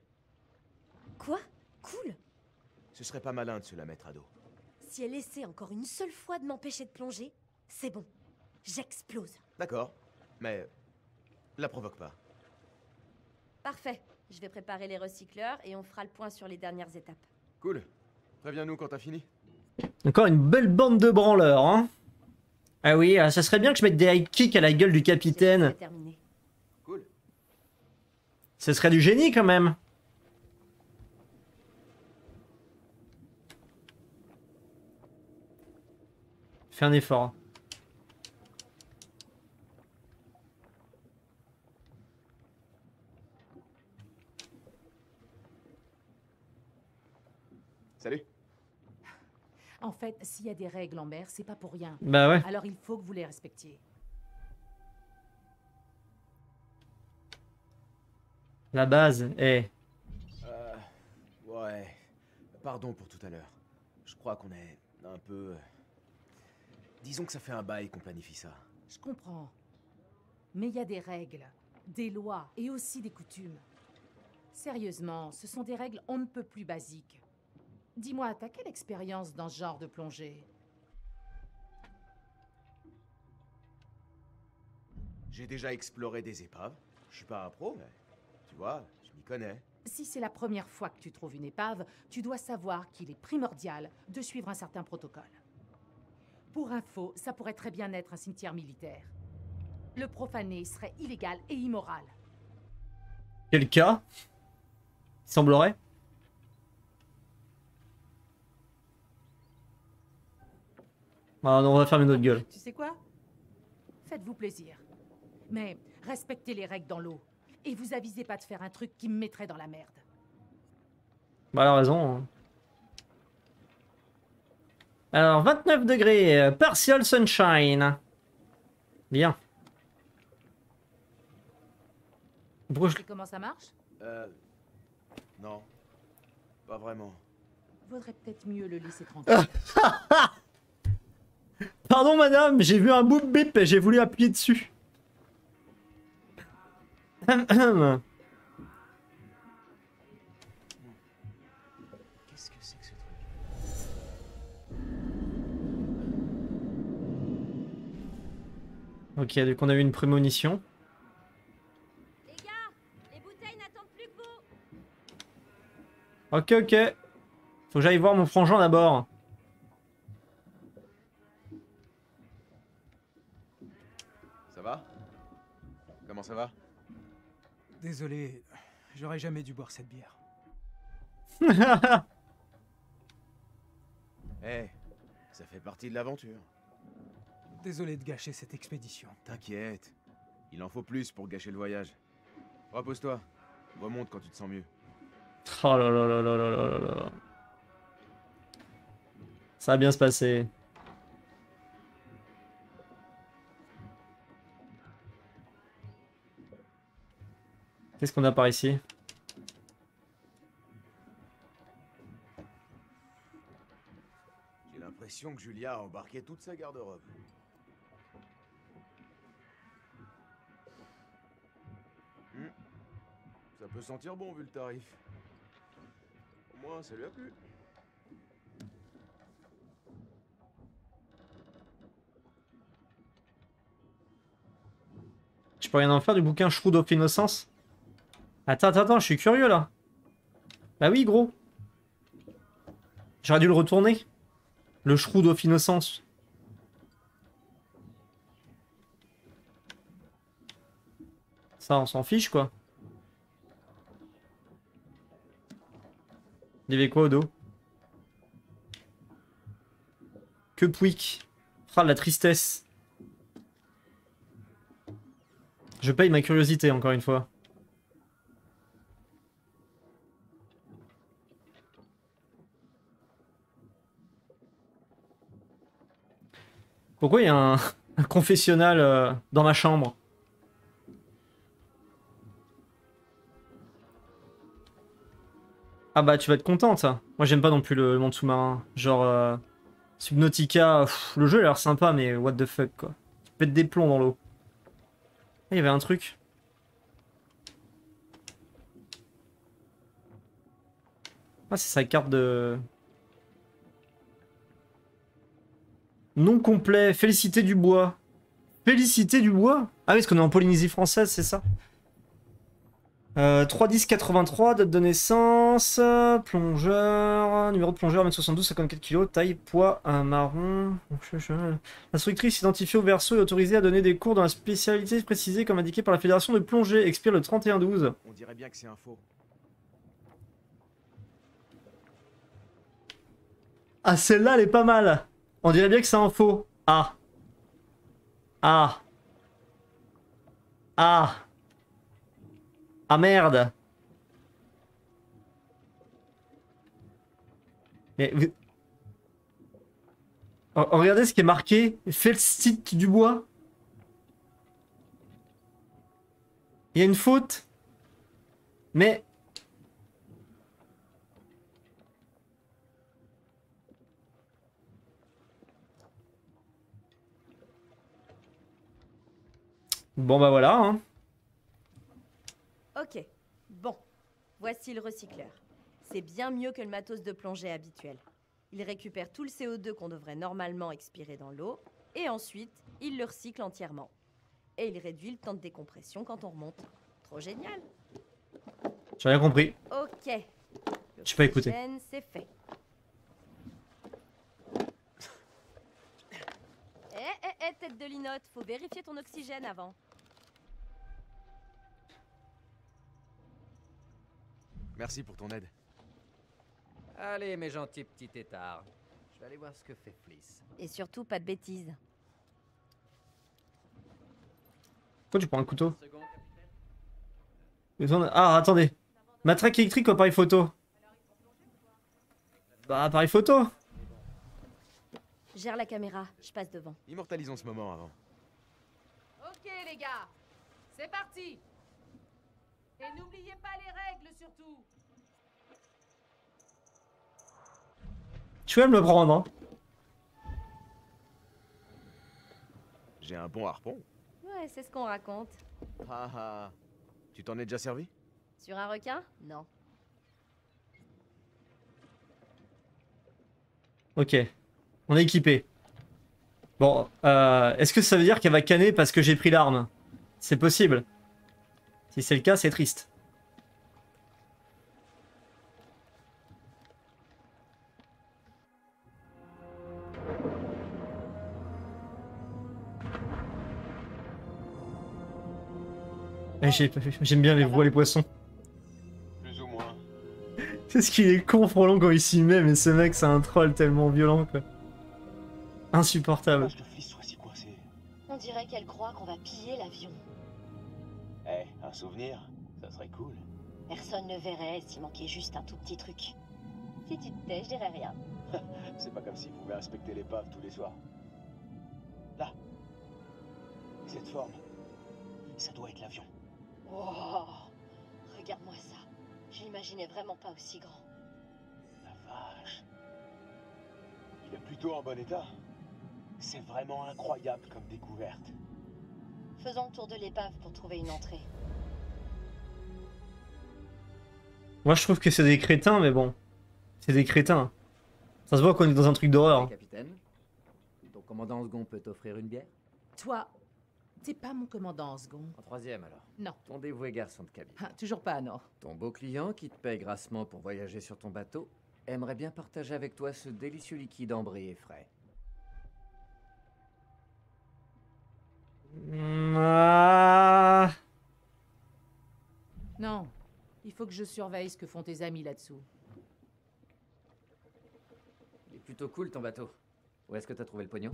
Quoi? Cool? Ce serait pas malin de se la mettre à dos. Si elle essaie encore une seule fois de m'empêcher de plonger, c'est bon. J'explose. D'accord, mais la provoque pas. Parfait. Je vais préparer les recycleurs et on fera le point sur les dernières étapes. Cool. Préviens-nous quand t'as fini. Encore une belle bande de branleurs, hein. Ah oui, ça serait bien que je mette des high kicks à la gueule du capitaine. Cool. Ce serait du génie quand même. Fais un effort. Salut. En fait, s'il y a des règles en mer, c'est pas pour rien. Bah ouais. Alors il faut que vous les respectiez. La base est... ouais. Pardon pour tout à l'heure. Je crois qu'on est un peu... Disons que ça fait un bail qu'on planifie ça. Je comprends. Mais il y a des règles, des lois et aussi des coutumes. Sérieusement, ce sont des règles on ne peut plus basiques. Dis-moi, t'as quelle expérience dans ce genre de plongée? J'ai déjà exploré des épaves. Je suis pas un pro, mais tu vois, je m'y connais. Si c'est la première fois que tu trouves une épave, tu dois savoir qu'il est primordial de suivre un certain protocole. Pour info, ça pourrait très bien être un cimetière militaire. Le profaner serait illégal et immoral. Quel cas? Il semblerait. Ah non, on va fermer notre gueule. Tu sais quoi? Faites-vous plaisir. Mais respectez les règles dans l'eau. Et vous avisez pas de faire un truc qui me mettrait dans la merde. Bah elle a raison. Hein. Alors, 29 degrés, partial sunshine. Bien. Et comment ça marche? Non, pas vraiment. Vaudrait peut-être mieux le laisser tranquille. Pardon, madame, j'ai vu un boum bip et j'ai voulu appuyer dessus. Ok, donc on a eu une prémonition. Les gars, les bouteilles n'attendent plus que vous. Ok, ok. Faut que j'aille voir mon frangin d'abord. Ça va? Comment ça va? Désolé, j'aurais jamais dû boire cette bière. Hey, ça fait partie de l'aventure. Désolé de gâcher cette expédition. T'inquiète, il en faut plus pour gâcher le voyage. Repose-toi, remonte quand tu te sens mieux. Oh là là là là là là là. Ça va bien se passer. Qu'est-ce qu'on a par ici? J'ai l'impression que Julia a embarqué toute sa garde-robe. Ça peut sentir bon vu le tarif. Au moins, ça lui a plu. Je peux rien en faire du bouquin Shroud of Innocence? Attends, attends, attends, je suis curieux là. Bah oui, gros. J'aurais dû le retourner. Le Shroud of Innocence. Ça, on s'en fiche quoi. Il y avait quoi au dos? Que pouic. Ah, la tristesse. Je paye ma curiosité encore une fois. Pourquoi il y a un confessionnal dans ma chambre? Ah bah tu vas être contente. Moi j'aime pas non plus le monde sous-marin. Genre Subnautica, pff, le jeu a l'air sympa mais what the fuck quoi. Tu pètes des plombs dans l'eau. Il y avait un truc. Ah c'est sa carte de... Nom complet, Félicité Dubois. Félicité Dubois? Ah oui, parce qu'on est en Polynésie française, c'est ça. 3-10-83, date de naissance, plongeur, numéro de plongeur, 1m72, 54 kg, taille, poids, un marron. Instructrice identifiée au verso et autorisée à donner des cours dans la spécialité précisée comme indiquée par la Fédération de plongée, expire le 31-12. On dirait bien que c'est un faux. Ah, celle-là, elle est pas mal. On dirait bien que c'est un faux. Ah. Ah. Ah. Ah merde. Mais vous... Oh, regardez ce qui est marqué. Félicite Dubois. Il y a une faute. Mais... Bon bah voilà. Hein. Ok, bon. Voici le recycleur. C'est bien mieux que le matos de plongée habituel. Il récupère tout le CO2 qu'on devrait normalement expirer dans l'eau, et ensuite, il le recycle entièrement. Et il réduit le temps de décompression quand on remonte. Trop génial. J'ai rien compris. Ok. Je suis pas écouté. C'est fait. Eh, tête de linotte, faut vérifier ton oxygène avant. Merci pour ton aide. Allez, mes gentils petits têtards. Je vais aller voir ce que fait Fliss. Et surtout, pas de bêtises. Pourquoi tu prends un couteau? Ah, attendez. Matraque électrique ou appareil photo? Bah, appareil photo. Gère la caméra, je passe devant. Immortalisons ce moment avant. Ok, les gars. C'est parti. Et n'oubliez pas les règles surtout. Tu vas me le prendre, hein? J'ai un bon harpon. Ouais, c'est ce qu'on raconte. Ah ah. Tu t'en es déjà servi? Sur un requin? Non. Ok. On est équipé. Bon, est-ce que ça veut dire qu'elle va canner parce que j'ai pris l'arme? C'est possible. Si c'est le cas, c'est triste. J'aime bien les voix, les poissons. Plus ou moins. C'est ce qu'il est con, Frolon, quand il s'y met, mais ce mec, c'est un troll tellement violent, quoi. Insupportable. Je pense que le fils soit si coincé. On dirait qu'elle croit qu'on va piller l'avion. Eh, hey, un souvenir, ça serait cool. Personne ne verrait s'il manquait juste un tout petit truc. Si tu te tais, je dirais rien. C'est pas comme s'il pouvait respecter l'épave tous les soirs. Là. Cette forme. Ça doit être l'avion. Oh, regarde-moi ça. Je l'imaginais vraiment pas aussi grand. La vache. Il est plutôt en bon état. C'est vraiment incroyable comme découverte. Faisons le tour de l'épave pour trouver une entrée. Moi, je trouve que c'est des crétins, mais bon. C'est des crétins. Ça se voit qu'on est dans un truc d'horreur. Capitaine, ton commandant en second peut t'offrir une bière? Toi, t'es pas mon commandant en second. En troisième, alors? Non. Ton dévoué garçon de cabine. Ah, toujours pas, non. Ton beau client, qui te paye grassement pour voyager sur ton bateau, aimerait bien partager avec toi ce délicieux liquide ambré et frais. Non, il faut que je surveille ce que font tes amis là-dessous. Il est plutôt cool, ton bateau. Où est-ce que t'as trouvé le pognon?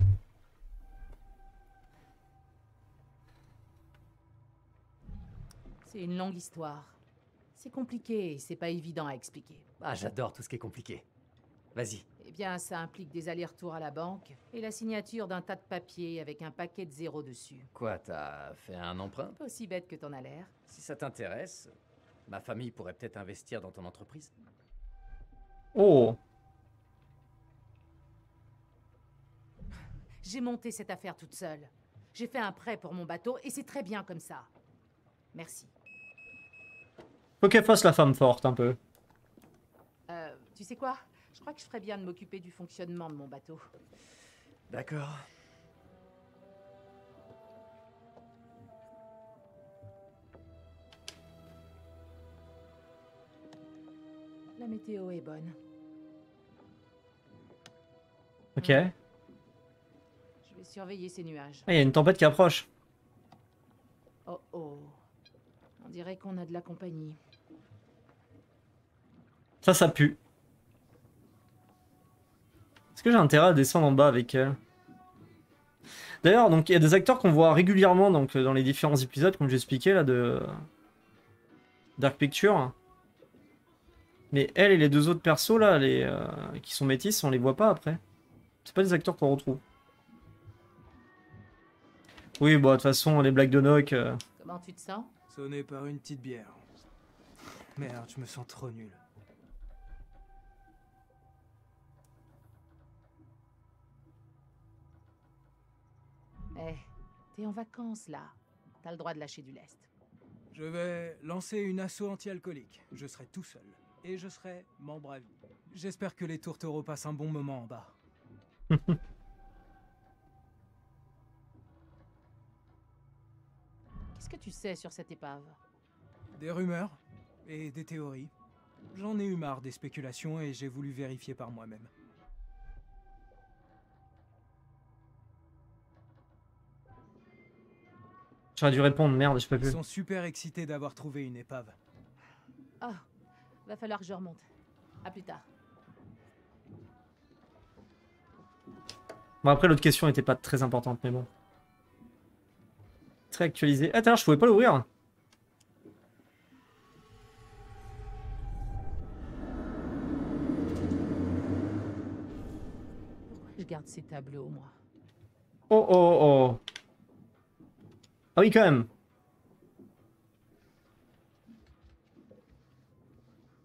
C'est une longue histoire. C'est compliqué et c'est pas évident à expliquer. Ah, j'adore tout ce qui est compliqué. Vas-y. Eh bien, ça implique des allers-retours à la banque et la signature d'un tas de papiers avec un paquet de zéros dessus. Quoi, t'as fait un emprunt? Pas aussi bête que t'en as l'air. Si ça t'intéresse, ma famille pourrait peut-être investir dans ton entreprise. Oh. J'ai monté cette affaire toute seule. J'ai fait un prêt pour mon bateau et c'est très bien comme ça. Merci. Faut qu'elle fasse la femme forte un peu. Tu sais quoi? Je crois que je ferais bien de m'occuper du fonctionnement de mon bateau. D'accord. La météo est bonne. Ok. Je vais surveiller ces nuages. Ah, il y a une tempête qui approche. Oh oh. On dirait qu'on a de la compagnie. Ça, ça pue. Est-ce que j'ai intérêt à descendre en bas avec elle? D'ailleurs, donc il y a des acteurs qu'on voit régulièrement donc, dans les différents épisodes, comme j'expliquais là, de Dark Pictures. Mais elle et les deux autres persos là, les, qui sont métis, on les voit pas après. C'est pas des acteurs qu'on retrouve. Oui, bah de toute façon, les blagues de Nock. Comment tu te sens? Sonné par une petite bière. Merde, je me sens trop nul. Hey, t'es en vacances là. T'as le droit de lâcher du lest. Je vais lancer une asso anti-alcoolique. Je serai tout seul. Et je serai membre à vie. J'espère que les tourtereaux passent un bon moment en bas. Qu'est-ce que tu sais sur cette épave? Des rumeurs et des théories. J'en ai eu marre des spéculations et j'ai voulu vérifier par moi-même. J'aurais dû répondre, merde, je peux plus. Ils sont super excités d'avoir trouvé une épave. Oh, va falloir que je remonte. À plus tard. Bon, après, l'autre question n'était pas très importante, mais bon. Très actualisé. Ah, t'as l'air, je pouvais pas l'ouvrir. Pourquoi je garde ces tableaux, moi? Oh, oh, oh. Ah oui, quand même.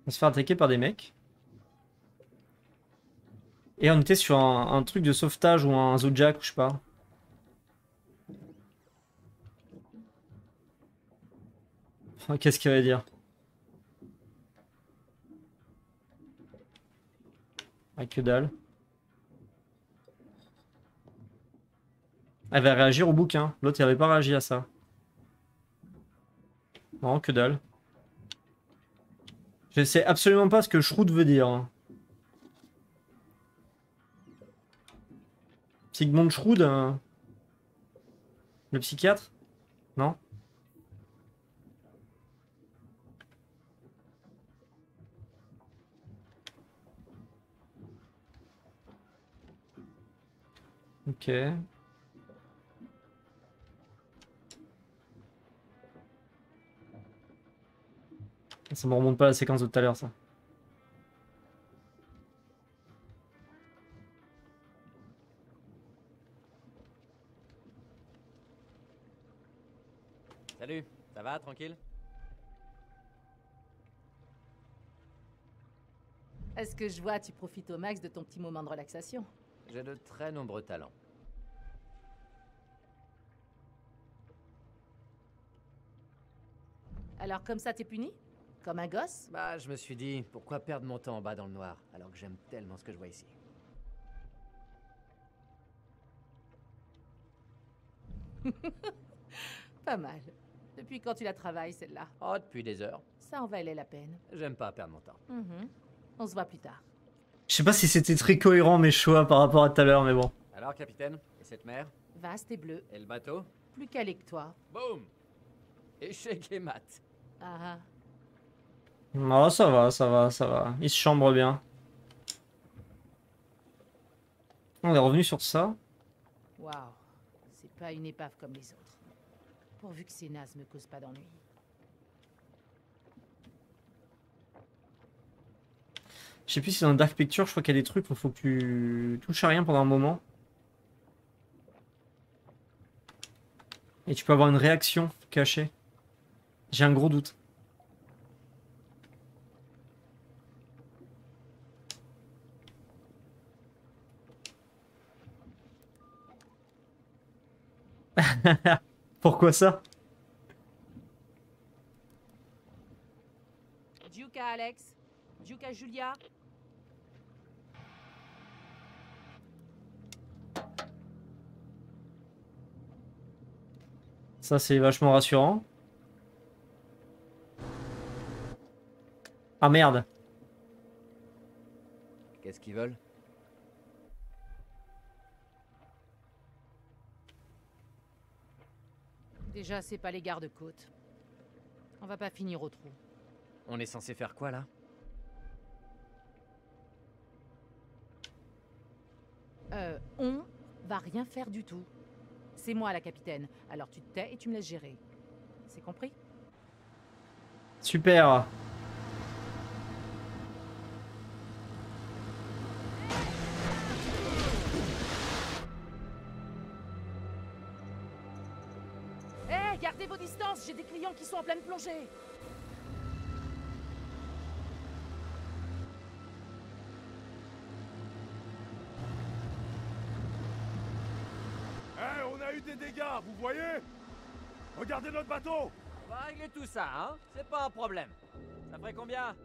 On se fait attaquer par des mecs. Et on était sur un truc de sauvetage ou un zodiac, je sais pas. Enfin, qu'est-ce qu'il va dire? Ah, que dalle. Elle va réagir au bouquin. L'autre, il n'avait pas réagi à ça. Non, que dalle. Je sais absolument pas ce que Shroud veut dire. Sigmund Shroud, le psychiatre? Non? Ok. Ça me remonte pas à la séquence de tout à l'heure, ça. Salut, ça va, tranquille? Est-ce que je vois, tu profites au max de ton petit moment de relaxation? J'ai de très nombreux talents. Alors comme ça, t'es puni? Comme un gosse? Bah, je me suis dit, pourquoi perdre mon temps en bas dans le noir, alors que j'aime tellement ce que je vois ici. Pas mal. Depuis quand tu la travailles, celle-là? Oh, depuis des heures. Ça en valait la peine. J'aime pas perdre mon temps. On se voit plus tard. Je sais pas si c'était très cohérent mes choix par rapport à tout à l'heure, mais bon. Alors, capitaine, et cette mer? Vaste et bleue. Et le bateau? Plus calé que toi. Boum! Échec et mat. Ah. Oh, ça va, ça va, ça va. Il se chambre bien. On est revenu sur ça. Waouh, c'est pas une épave comme les autres. Pourvu que ces nazes me causent pas d'ennui. Je sais plus si dans Dark Picture, je crois qu'il y a des trucs où il faut que tu touches à rien pendant un moment. Et tu peux avoir une réaction cachée. J'ai un gros doute. Pourquoi ça? Duke à Alex, Duke à Julia. Ça c'est vachement rassurant. Ah merde. Qu'est-ce qu'ils veulent? Déjà, c'est pas les gardes-côtes. On va pas finir au trou. On est censé faire quoi, là? On va rien faire du tout. C'est moi, la capitaine. Alors tu te tais et tu me laisses gérer. C'est compris? Super. J'ai des clients qui sont en pleine plongée. Hey, on a eu des dégâts, vous voyez? Regardez notre bateau. On va régler tout ça, hein? C'est pas un problème. Ça ferait combien?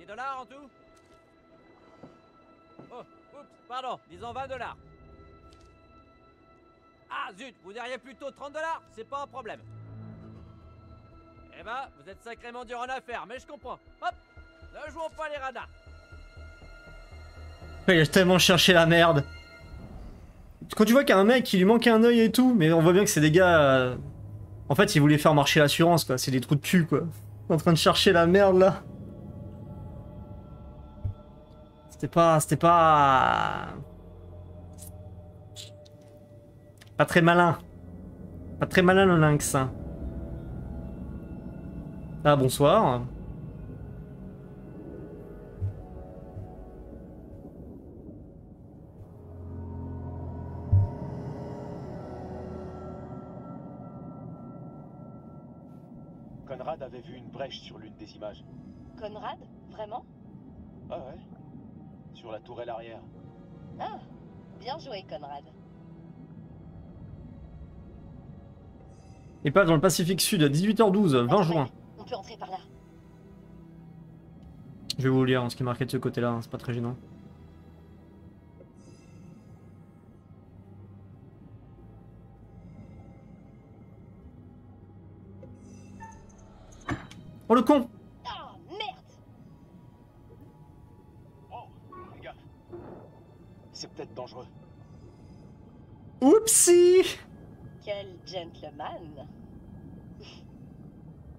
10 dollars en tout? Oh, oups, pardon, disons 20 dollars. Ah zut, vous diriez plutôt 30 dollars? C'est pas un problème. Eh ben, vous êtes sacrément dur en affaire, mais je comprends. Hop, ne jouons pas les radars. Il a tellement cherché la merde. Quand tu vois qu'il y a un mec qui lui manque un œil et tout, mais on voit bien que c'est des gars... En fait, ils voulaient faire marcher l'assurance, quoi. C'est des trous de cul, quoi. En train de chercher la merde, là. Pas très malin. Pas très malin, le lynx. Ah, bonsoir. Conrad avait vu une brèche sur l'une des images. Conrad? Vraiment? Ah ouais. Sur la tourelle arrière. Ah, bien joué, Conrad. Épave dans le Pacifique Sud, 18h12, 20 juin. On peut entrer par là. Je vais vous lire ce qui est marqué de ce côté-là, hein, c'est pas très gênant. Oh le con! Ah merde! Oh, les gars, c'est peut-être dangereux. Oupsie! Quel gentleman!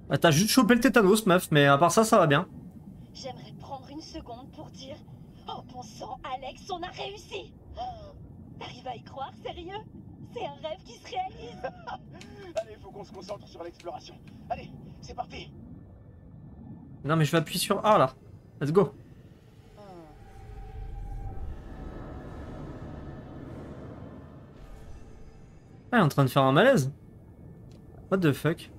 Bah, t'as juste chopé le tétanos, meuf, mais à part ça, ça va bien. J'aimerais prendre une seconde pour dire... Oh bon sang, Alex, on a réussi! T'arrives à y croire, sérieux? C'est un rêve qui se réalise. Allez, faut qu'on se concentre sur l'exploration. Allez, c'est parti. Non mais je vais appuyer sur A là. Let's go. Ah, elle est en train de faire un malaise. What the fuck.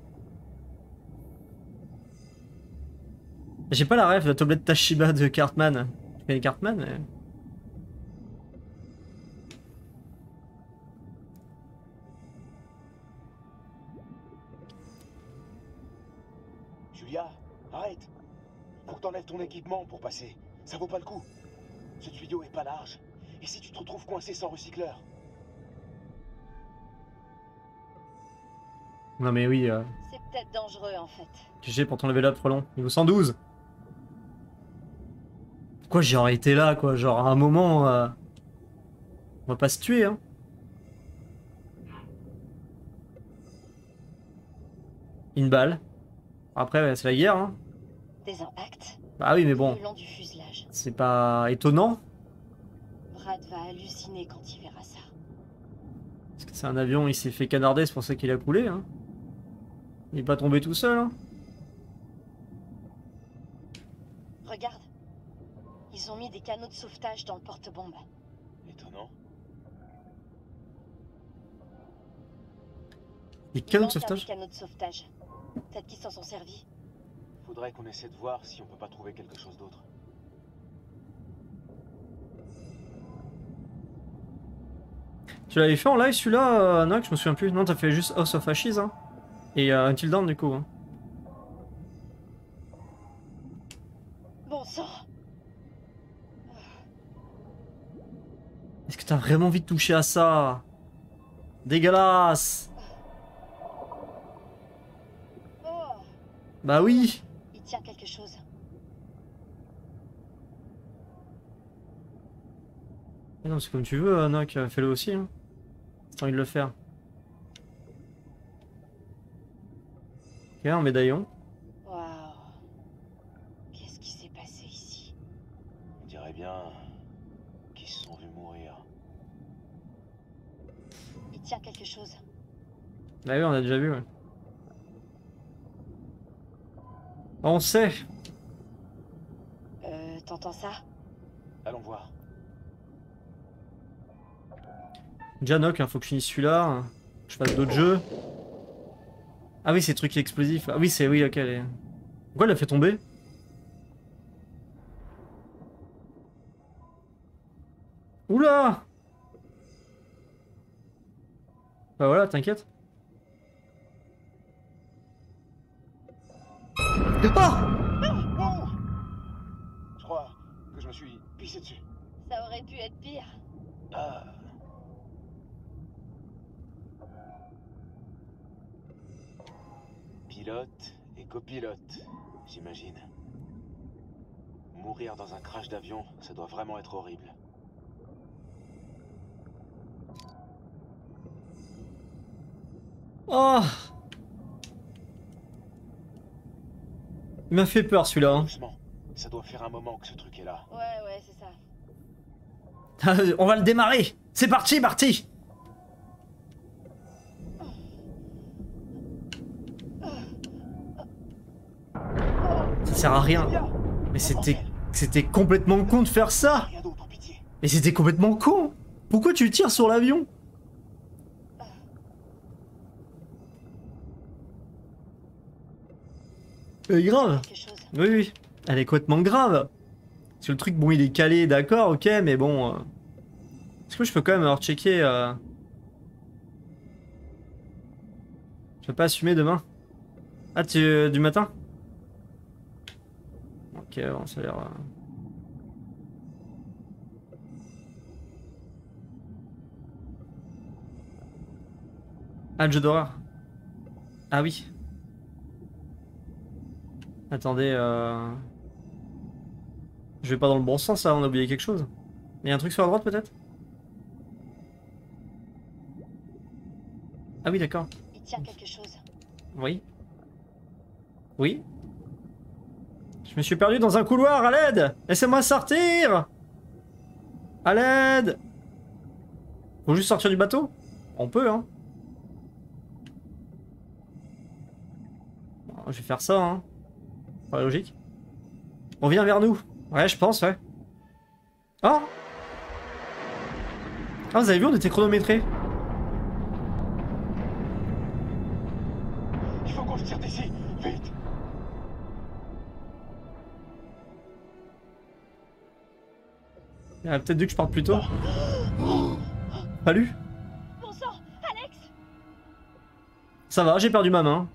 J'ai pas la ref, la tablette Tashiba de Cartman. Je connais Cartman mais... Arrête! Faut que t'enlèves ton équipement pour passer. Ça vaut pas le coup. Ce tuyau est pas large. Et si tu te retrouves coincé sans recycleur? Non mais oui. C'est peut-être dangereux en fait. GG pour ton level up, frelon. Niveau 112. Pourquoi j'ai arrêté là quoi? Genre à un moment. On va pas se tuer hein. Une balle. Après, c'est la guerre, hein. Des impacts. Ah oui, mais bon. C'est pas étonnant. Brad va halluciner quand il verra ça. Parce que c'est un avion, il s'est fait canarder, c'est pour ça qu'il a coulé, hein. Il est pas tombé tout seul, hein. Regarde. Ils ont mis des canaux de sauvetage dans le porte-bombe. Étonnant. Des canaux de sauvetage. Peut-être qu'ils s'en sont servis. Faudrait qu'on essaie de voir si on peut pas trouver quelque chose d'autre. Tu l'avais fait en live celui-là non, que je me souviens plus. Non, t'as fait juste House of Ashes. Hein. Et Until Dawn du coup. Hein. Bon sang. Est-ce que t'as vraiment envie de toucher à ça? Dégueulasse. Bah oui. Il tient quelque chose. Non, c'est comme tu veux, Noc, fais-le aussi. Hein. T'as envie de le faire. Ok, un médaillon. Waouh. Qu'est-ce qui s'est passé ici? On dirait bien qu'ils se sont vus mourir. Il tient quelque chose. Bah oui, on a déjà vu, ouais. On sait. T'entends ça? Allons voir. Janok, hein, faut que je finisse celui-là. Hein. Je fasse d'autres jeux. Ah oui, ces trucs explosifs. Ah oui, c'est... Oui, ok. Les... Pourquoi elle l'a fait tomber? Oula! Bah voilà, t'inquiète. Oh! Oh! Je crois que je me suis pissé dessus. Ça aurait pu être pire. Ah. Pilote et copilote, j'imagine. Mourir dans un crash d'avion, ça doit vraiment être horrible. Oh! Il m'a fait peur celui-là. Hein. Ça doit faire un moment que ce truc est là. Ouais, c'est ça. On va le démarrer. C'est parti, parti. Ça sert à rien. Mais c'était complètement con de faire ça. Mais c'était complètement con. Pourquoi tu tires sur l'avion? Grave. Oui. Elle est complètement grave. Parce que le truc, bon, il est calé, d'accord, ok, mais bon... Est-ce que je peux quand même rechecker... Je peux pas assumer demain. Ah, tu... du matin? Ok, bon, ça a l'air... Ah, le jeu d'horreur. Ah oui. Attendez, je vais pas dans le bon sens, là, on a oublié quelque chose. Il y a un truc sur la droite, peut-être? Ah oui, d'accord. Il tire quelque chose. Oui. Oui. Je me suis perdu dans un couloir, à l'aide! Laissez-moi sortir! À l'aide! Faut juste sortir du bateau? On peut, hein. Bon, je vais faire ça, hein. Pas logique. On vient vers nous. Ouais, je pense, ouais. Oh! Ah, vous avez vu, on était chronométrés. Il faut qu'on se tire d'ici, vite! Il aurait peut-être dû que je parte plus tôt. Pas lu? Bon sang, Alex! Ça va, j'ai perdu ma main.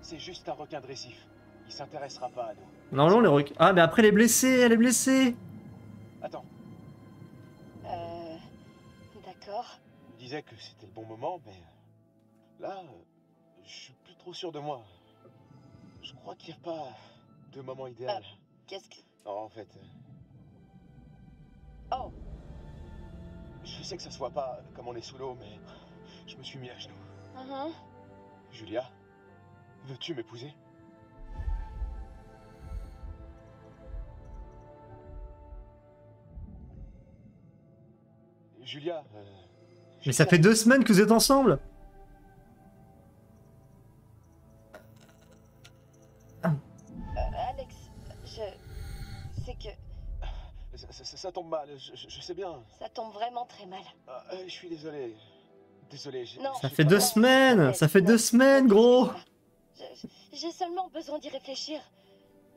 C'est juste un requin dressif. Il s'intéressera pas à nous. Non, non, les requins. Ah, mais après, les blessés, elle est blessée. Attends. D'accord. Je disais que c'était le bon moment, mais là, je suis plus trop sûr de moi. Je crois qu'il n'y a pas de moment idéal. Qu'est-ce que... Non, en fait... Oh. Je sais que ça se voit pas comme on est sous l'eau, mais je me suis mis à genoux. Julia, veux-tu m'épouser ? Julia, mais ça fait 2 semaines que vous êtes ensemble. Alex, c'est que... Ça tombe mal, je sais bien. Ça tombe vraiment très mal. Je suis désolé. Désolé, j'ai... Ça fait 2 semaines. Ça fait 2 semaines, gros. J'ai seulement besoin d'y réfléchir.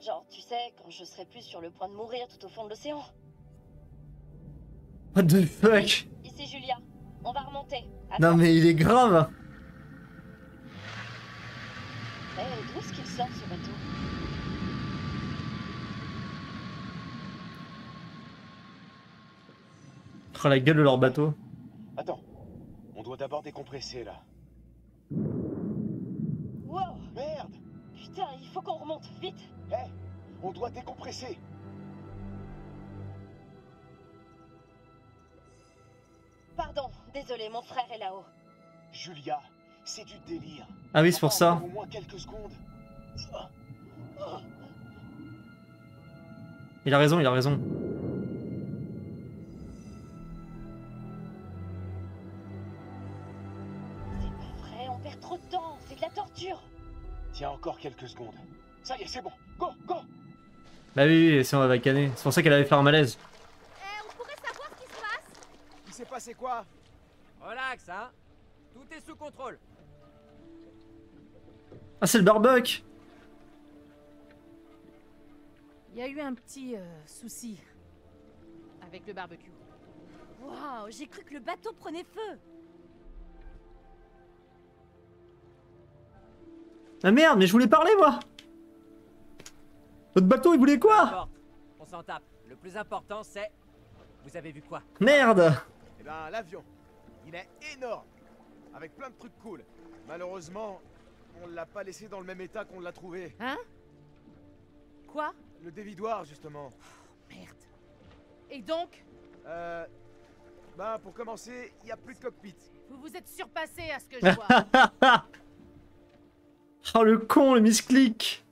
Genre, tu sais, quand je serai plus sur le point de mourir tout au fond de l'océan. What the fuck? Ici Julia, on va remonter. Attends. Non mais il est grave. D'où est-ce qu'il sort ce bateau? Oh, la gueule de leur bateau. Attends, on doit d'abord décompresser là. Wow. Merde. Putain, il faut qu'on remonte, vite. Hey, on doit décompresser. Pardon, désolé, mon frère est là-haut. Julia, c'est du délire. Ah oui, c'est pour ça. Au moins quelques secondes. Il a raison, il a raison. C'est pas vrai, on perd trop de temps, c'est de la torture. Tiens, encore quelques secondes. Ça y est, c'est bon. Go, go. Bah oui, si on va vacaner. C'est pour ça qu'elle avait fait un malaise. C'est passé quoi? Relax, hein. Tout est sous contrôle. Ah, c'est le barbecue. Il y a eu un petit souci avec le barbecue. Waouh, j'ai cru que le bateau prenait feu. Ah merde, mais je voulais parler, moi. Votre bateau, il voulait quoi? On s'en tape. Le plus important, c'est... Vous avez vu quoi? Merde. Ben, l'avion, il est énorme, avec plein de trucs cool. Malheureusement, on l'a pas laissé dans le même état qu'on l'a trouvé. Hein? Quoi? Le dévidoir, justement. Oh, merde. Et donc? Ben, pour commencer, il n'y a plus de cockpit. Vous vous êtes surpassé à ce que je vois. Oh, le con, le misclic.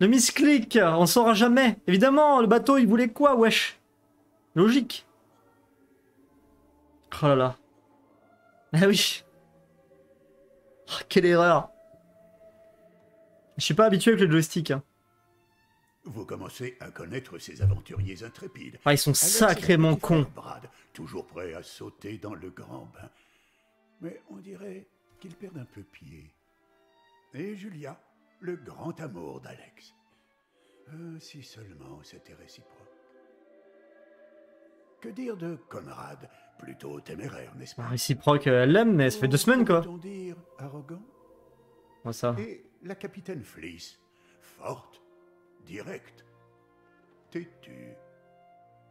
Le misclic, on saura jamais. Évidemment, le bateau, il voulait quoi, wesh? Logique. Oh là là. Ah oui. Oh, quelle erreur. Je suis pas habitué avec le joystick. Hein. Vous commencez à connaître ces aventuriers intrépides. Ah, ils sont sacrément cons. Brad, toujours prêts à sauter dans le grand bain. Mais on dirait qu'ils perdent un peu pied. Et Julia, le grand amour d'Alex. Si seulement c'était réciproque. Que dire de Conrad? Plutôt téméraire, n'est-ce pas? Réciproque, elle l'aime, mais ça fait 2 semaines, quoi. Peut-on dire arrogant? Moi, ça. Et la capitaine Fleece, forte, directe, têtue.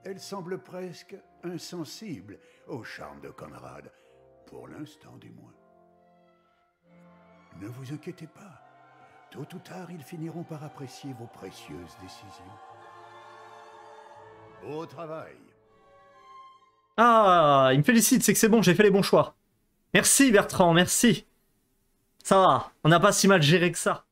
Elle semble presque insensible au charme de Conrad, pour l'instant du moins. Ne vous inquiétez pas, Tôt ou tard, ils finiront par apprécier vos précieuses décisions. Beau travail. Ah, il me félicite, c'est que c'est bon, j'ai fait les bons choix. Merci Bertrand, merci. Ça va, on n'a pas si mal géré que ça.